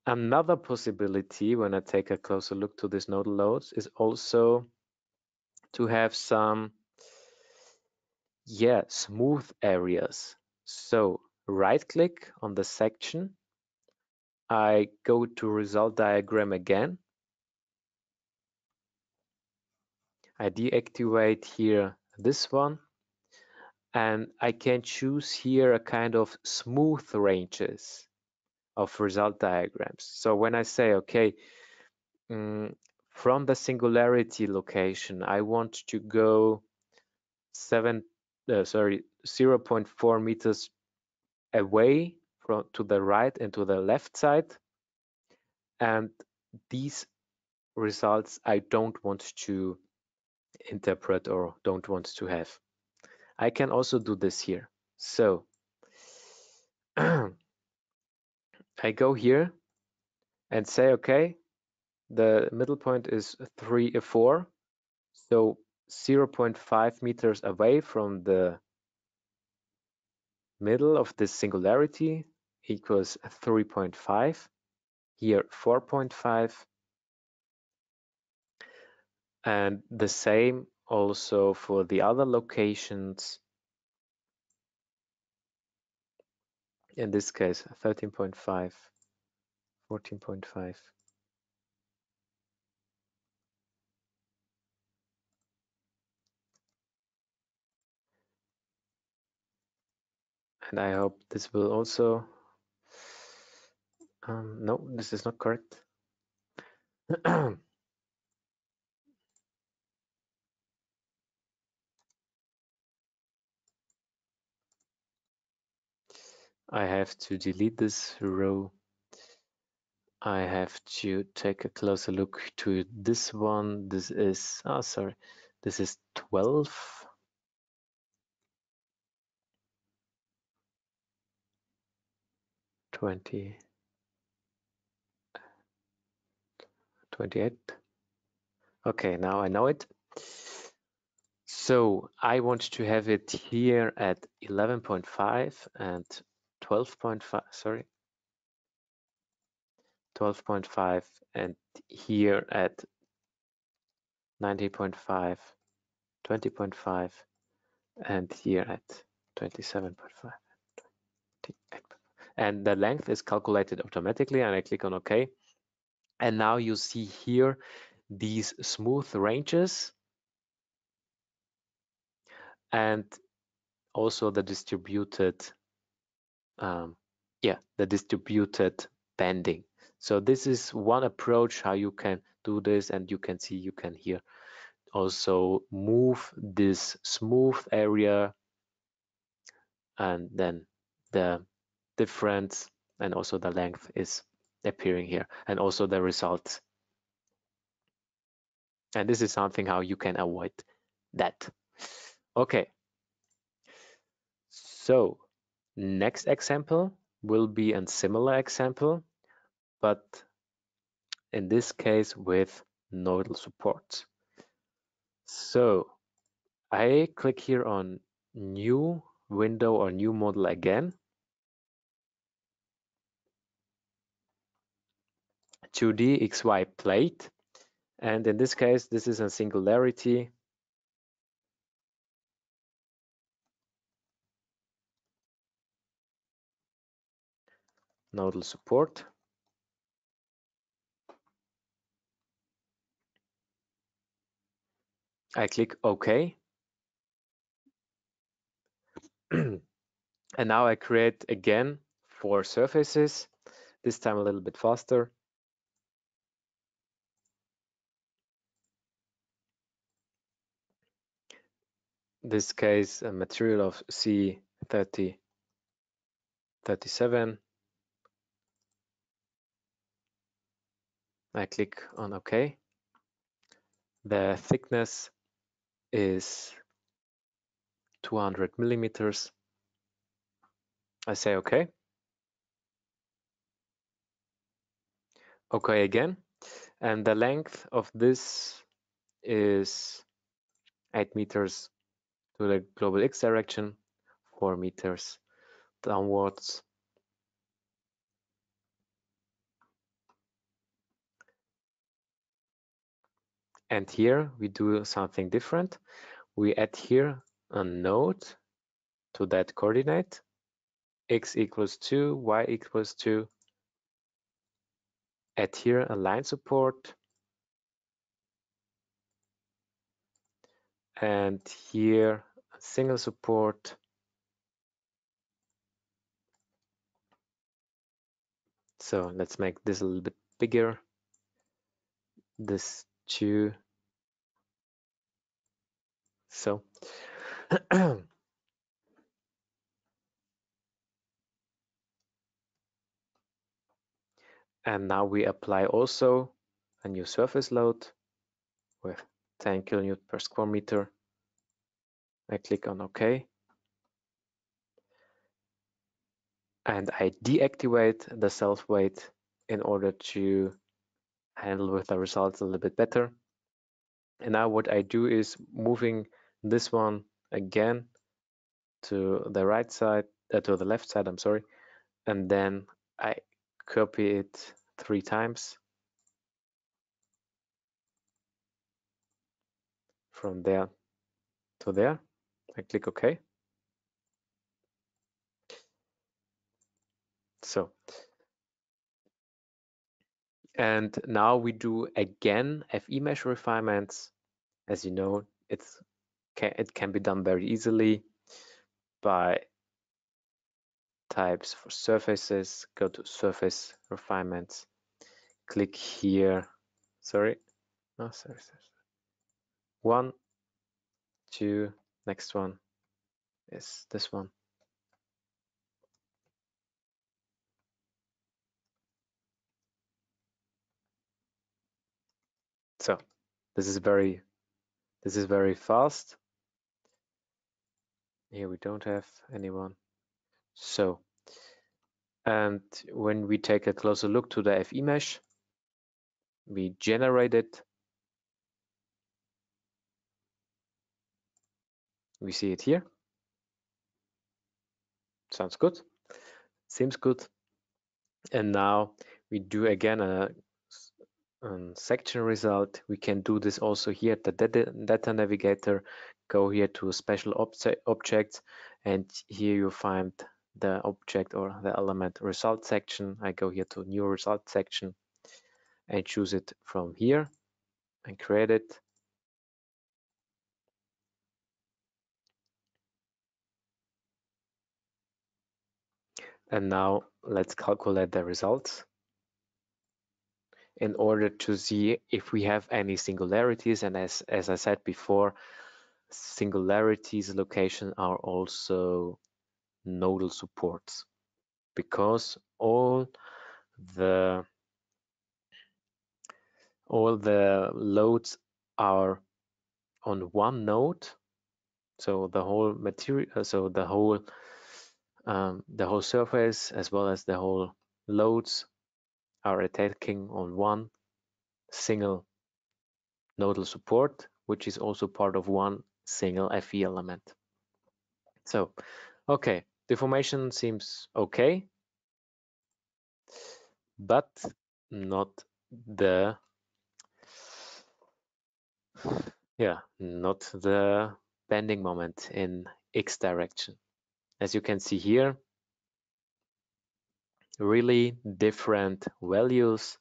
another possibility, when I take a closer look to these nodal loads, is also to have some, yeah, smooth areas. So right click on the section, I go to result diagram again. I deactivate here this one, and I can choose here a kind of smooth ranges of result diagrams. So when I say, okay, from the singularity location, I want to go 0.4 meters away from to the right and to the left side, and these results I don't want to interpret or don't want to have. I can also do this here. So I go here and say, okay, the middle point is 3, 4, so 0.5 meters away from the middle of this singularity equals 3.5, here 4.5, and the same also for the other locations, in this case 13.5, 14.5. And I hope this will also, no, this is not correct. I have to delete this row. I have to take a closer look to this one. This is, oh, sorry, this is 12. Twenty, 28. Okay, now I know it. So I want to have it here at 11.5 and 12.5. Sorry, 12.5, and here at 90.5, 20.5, and here at 27.5. And the length is calculated automatically, and I click on OK. And now you see here these smooth ranges and also the distributed, the distributed banding. So this is one approach how you can do this, and you can see, you can here also move this smooth area and then the difference and also the length is appearing here, and also the results. And this is something how you can avoid that. Okay, so next example will be a similar example, but in this case with nodal supports. So I click here on new window or new model again to the XY plate, and in this case this is a singularity, nodal support, I click OK. And now I create again 4 surfaces, this time a little bit faster. This case a material of C30, 37. I click on OK. The thickness is 200 millimeters. I say OK. OK again. And the length of this is 8 meters to the global X direction, 4 meters downwards. And here we do something different. We add here a node to that coordinate, x equals 2, y equals 2. Add here a line support. And here a single support. So let's make this a little bit bigger. This 2. So and now we apply also a new surface load with 10 kilonewton per square meter. I click on OK. and I deactivate the self weight in order to handle with the results a little bit better. And now what I do is moving this one again to the right side, to the left side, I'm sorry, and then I copy it 3 times. From there to there, I click OK. So, and now we do again FE mesh refinements. As you know, it can be done very easily by types for surfaces. Go to surface refinements, click here. One, two, next one is this one. So this is very fast. Here we don't have anyone. So, and when we take a closer look to the FE mesh, we generate it. We see it here. Sounds good. Seems good. And now we do again a section result. We can do this also here at the data navigator. Go here to special objects, and here you find the object or the element result section. I go here to new result section and choose it from here and create it. And now let's calculate the results in order to see if we have any singularities. And as I said before, singularities location are also nodal supports, because all the loads are on one node, so the whole material, so the whole surface as well as the whole loads are attacking on one single nodal support, which is also part of one single FE element. So, okay, deformation seems okay, but not the bending moment in X direction. As you can see here, really different values,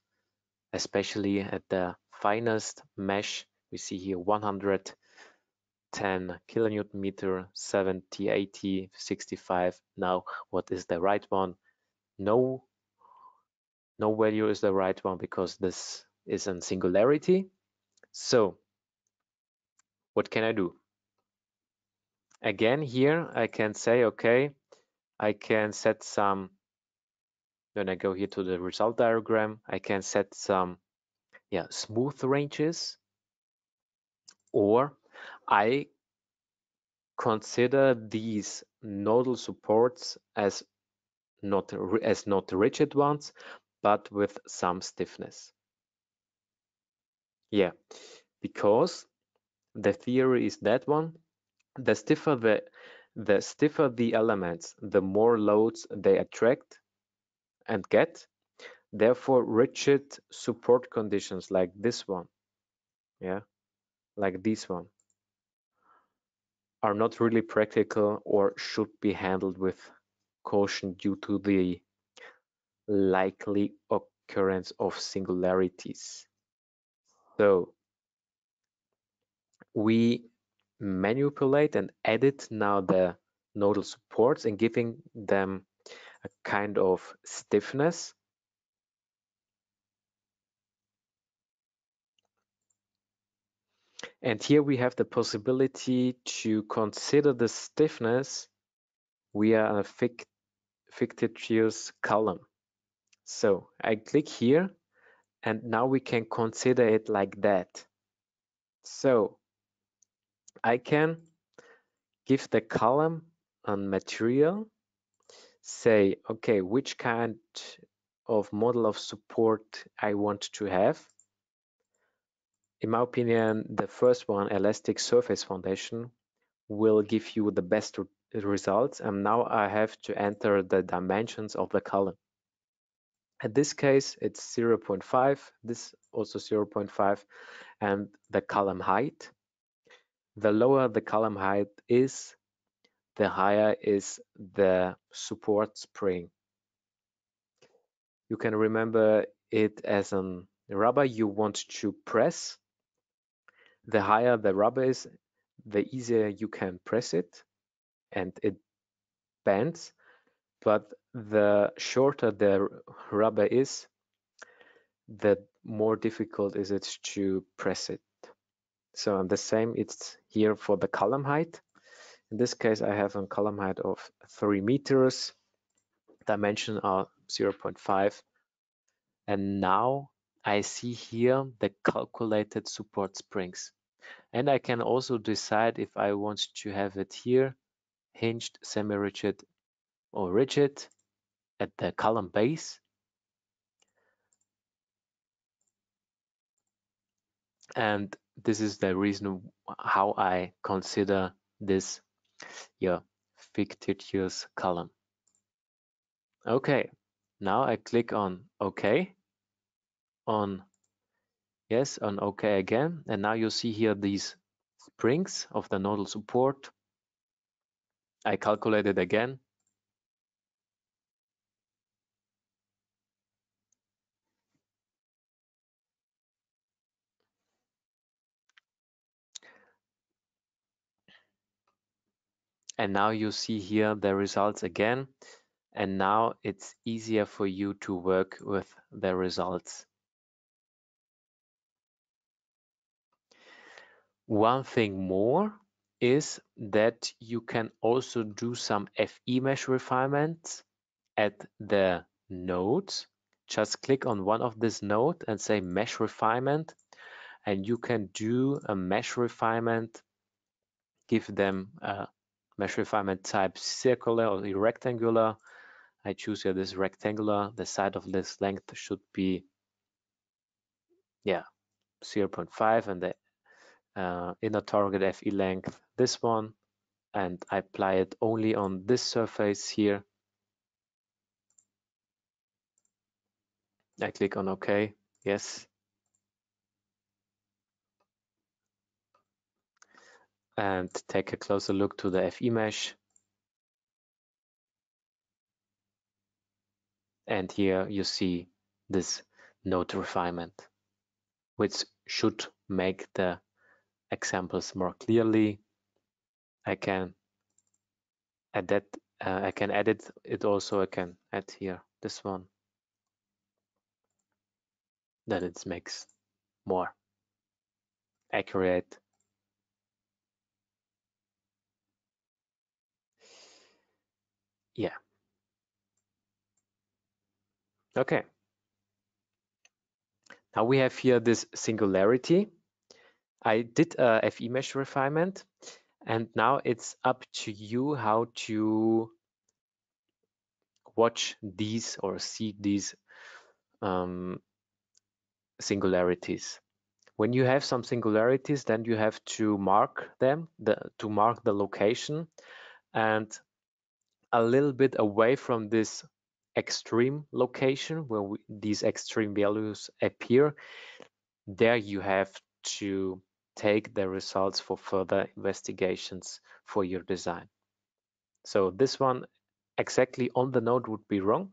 especially at the finest mesh. We see here 110 kilonewton meter, 70, 80, 65. Now, what is the right one? No value is the right one because this is a singularity. So, what can I do? Again, here I can say, okay, I can set some, when I go here to the result diagram, I can set some smooth ranges, or I consider these nodal supports as not rigid ones, but with some stiffness. Yeah, because the theory is that one, the stiffer the elements, the more loads they attract and get. Therefore, rigid support conditions like this one, like this one, are not really practical or should be handled with caution due to the likely occurrence of singularities. So we manipulate and edit now the nodal supports and giving them a kind of stiffness. And here we have the possibility to consider the stiffness via a fictitious column. So I click here, and now we can consider it like that. So I can give the column a material say, okay, which kind of model of support I want to have. In my opinion, the first one, elastic surface foundation, will give you the best results. And now I have to enter the dimensions of the column. At this case, it's 0.5, this also 0.5, and the column height. The lower the column height is, the higher is the support spring. You can remember it as a rubber you want to press. The higher the rubber is, the easier you can press it, and it bends. But the shorter the rubber is, the more difficult is it to press it. So the same, it's here for the column height. In this case, I have a column height of 3 meters, dimension are 0.5. And now I see here the calculated support springs. And I can also decide if I want to have it here, hinged, semi-rigid, or rigid at the column base. And this is the reason how I consider this your fictitious column. Okay, now I click on OK, on yes, on OK again, and now you see here these springs of the nodal support. I calculate it again. And now you see here the results again. And now it's easier for you to work with the results. One thing more is that you can also do some FE mesh refinements at the nodes. Just click on one of this node and say mesh refinement, and you can do a mesh refinement, give them a mesh refinement type circular or rectangular. I choose here this rectangular. The side of this length should be 0.5, and the inner target FE length this one, and I apply it only on this surface here. I click on OK, yes. And take a closer look to the FE mesh. And here you see this node refinement, which should make the examples more clearly. I can add that, I can edit it also. I can add here this one. Then it makes more accurate. Yeah. Okay. Now we have here this singularity. I did a FE mesh refinement, and now it's up to you how to watch these or see these singularities. When you have some singularities, then you have to mark them, to mark the location, and a little bit away from this extreme location where these extreme values appear. There you have to take the results for further investigations for your design. So this one exactly on the node would be wrong,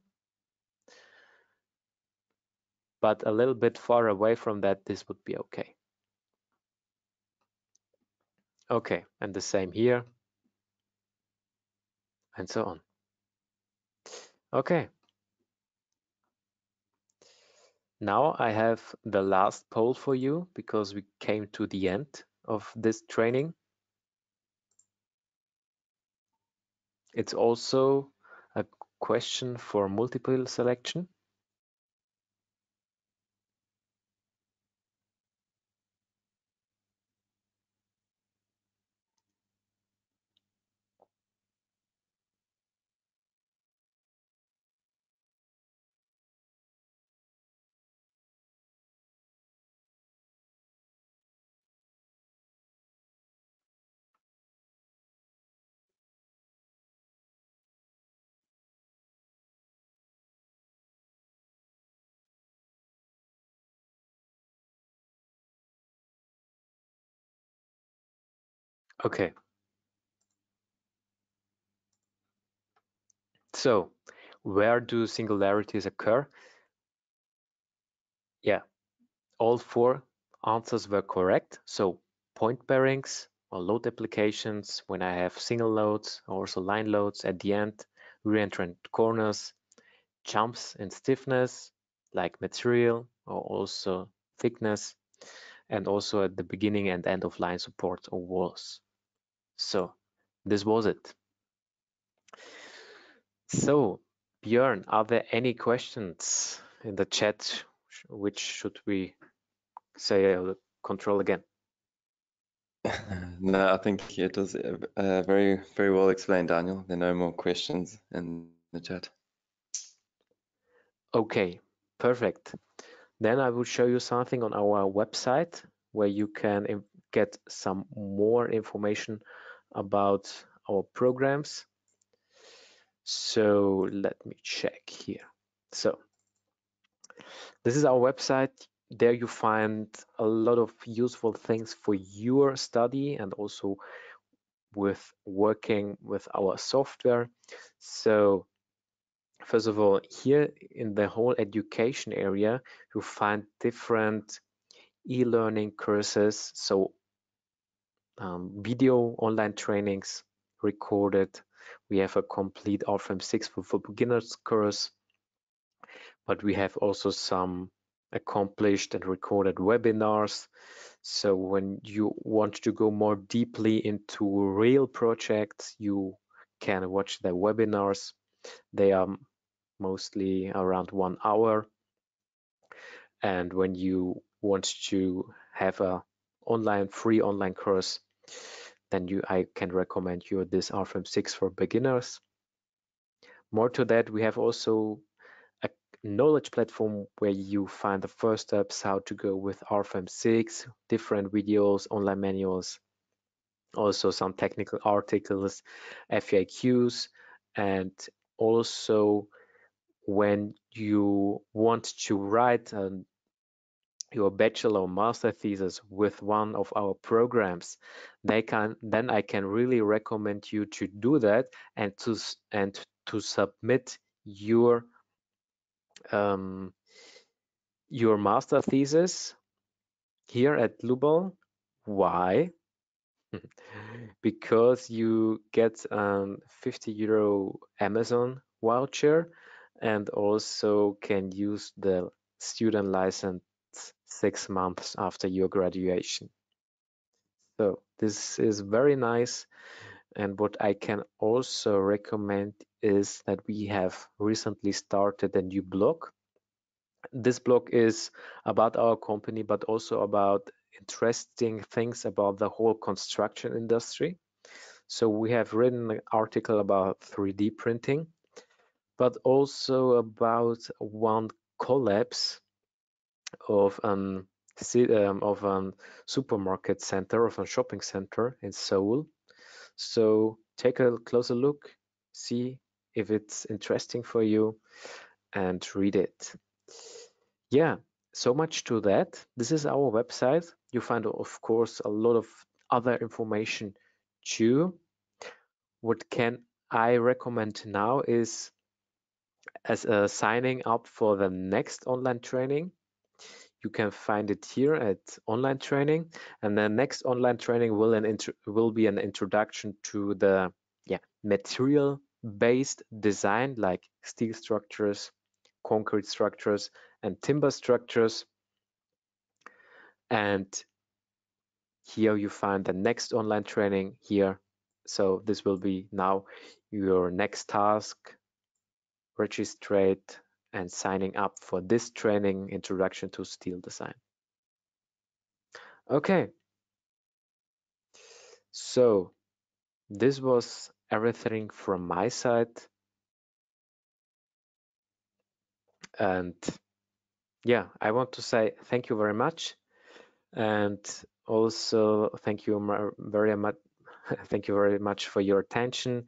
but a little bit far away from that, this would be okay. Okay, and the same here, and so on. Okay. Now I have the last poll for you, because we came to the end of this training. It's also a question for multiple selection. Okay. So where do singularities occur? Yeah, all four answers were correct. So point pairings or load applications, when I have single loads, also line loads at the end, reentrant corners, jumps in stiffness like material or also thickness, and also at the beginning and end of line supports or walls. So this was it. So Björn, are there any questions in the chat which should we say control again? No, I think it was very, very well explained, Daniel. There are no more questions in the chat. Okay, perfect. Then I will show you something on our website where you can get some more information about our programs. So let me check here. So this is our website. There you find a lot of useful things for your study and also with working with our software. So first of all, here in the whole education area, you find different e-learning courses, so video online trainings recorded. We have a complete RFEM 6 for beginners course, but we have also some accomplished and recorded webinars. So when you want to go more deeply into real projects, you can watch the webinars. They are mostly around 1 hour. And when you want to have a free online course, then I can recommend you this RFEM 6 for beginners. More to that, we have also a knowledge platform where you find the first steps, how to go with RFEM 6, different videos, online manuals, also some technical articles, FAQs, and also when you want to write your bachelor or master thesis with one of our programs, I can really recommend you to do that and to submit your master thesis here at Dlubal. Why? Because you get €50 Amazon voucher and also can use the student license 6 months after your graduation. So this is very nice. And what I can also recommend is that we have recently started a new blog. This blog is about our company, but also about interesting things about the whole construction industry. So we have written an article about 3D printing, but also about one collapse of a supermarket center, of a shopping center in Seoul. So take a closer look, see if it's interesting for you and read it. Yeah, so much to that. This is our website. You find, of course, a lot of other information too. What can I recommend now is signing up for the next online training. You can find it here at online training, and the next online training will be an introduction to the material-based design, like steel structures, concrete structures, and timber structures. And here you find the next online training here. So this will be now your next task, registrate and signing up for this training, Introduction to Steel Design. Okay, so this was everything from my side. And yeah, I want to say thank you very much. And also thank you very much for your attention.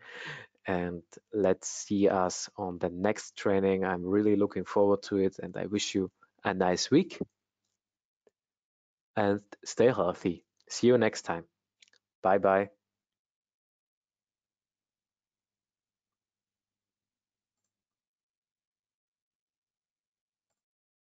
And let's see us on the next training. I'm really looking forward to it, and I wish you a nice week and stay healthy. See you next time. Bye-bye.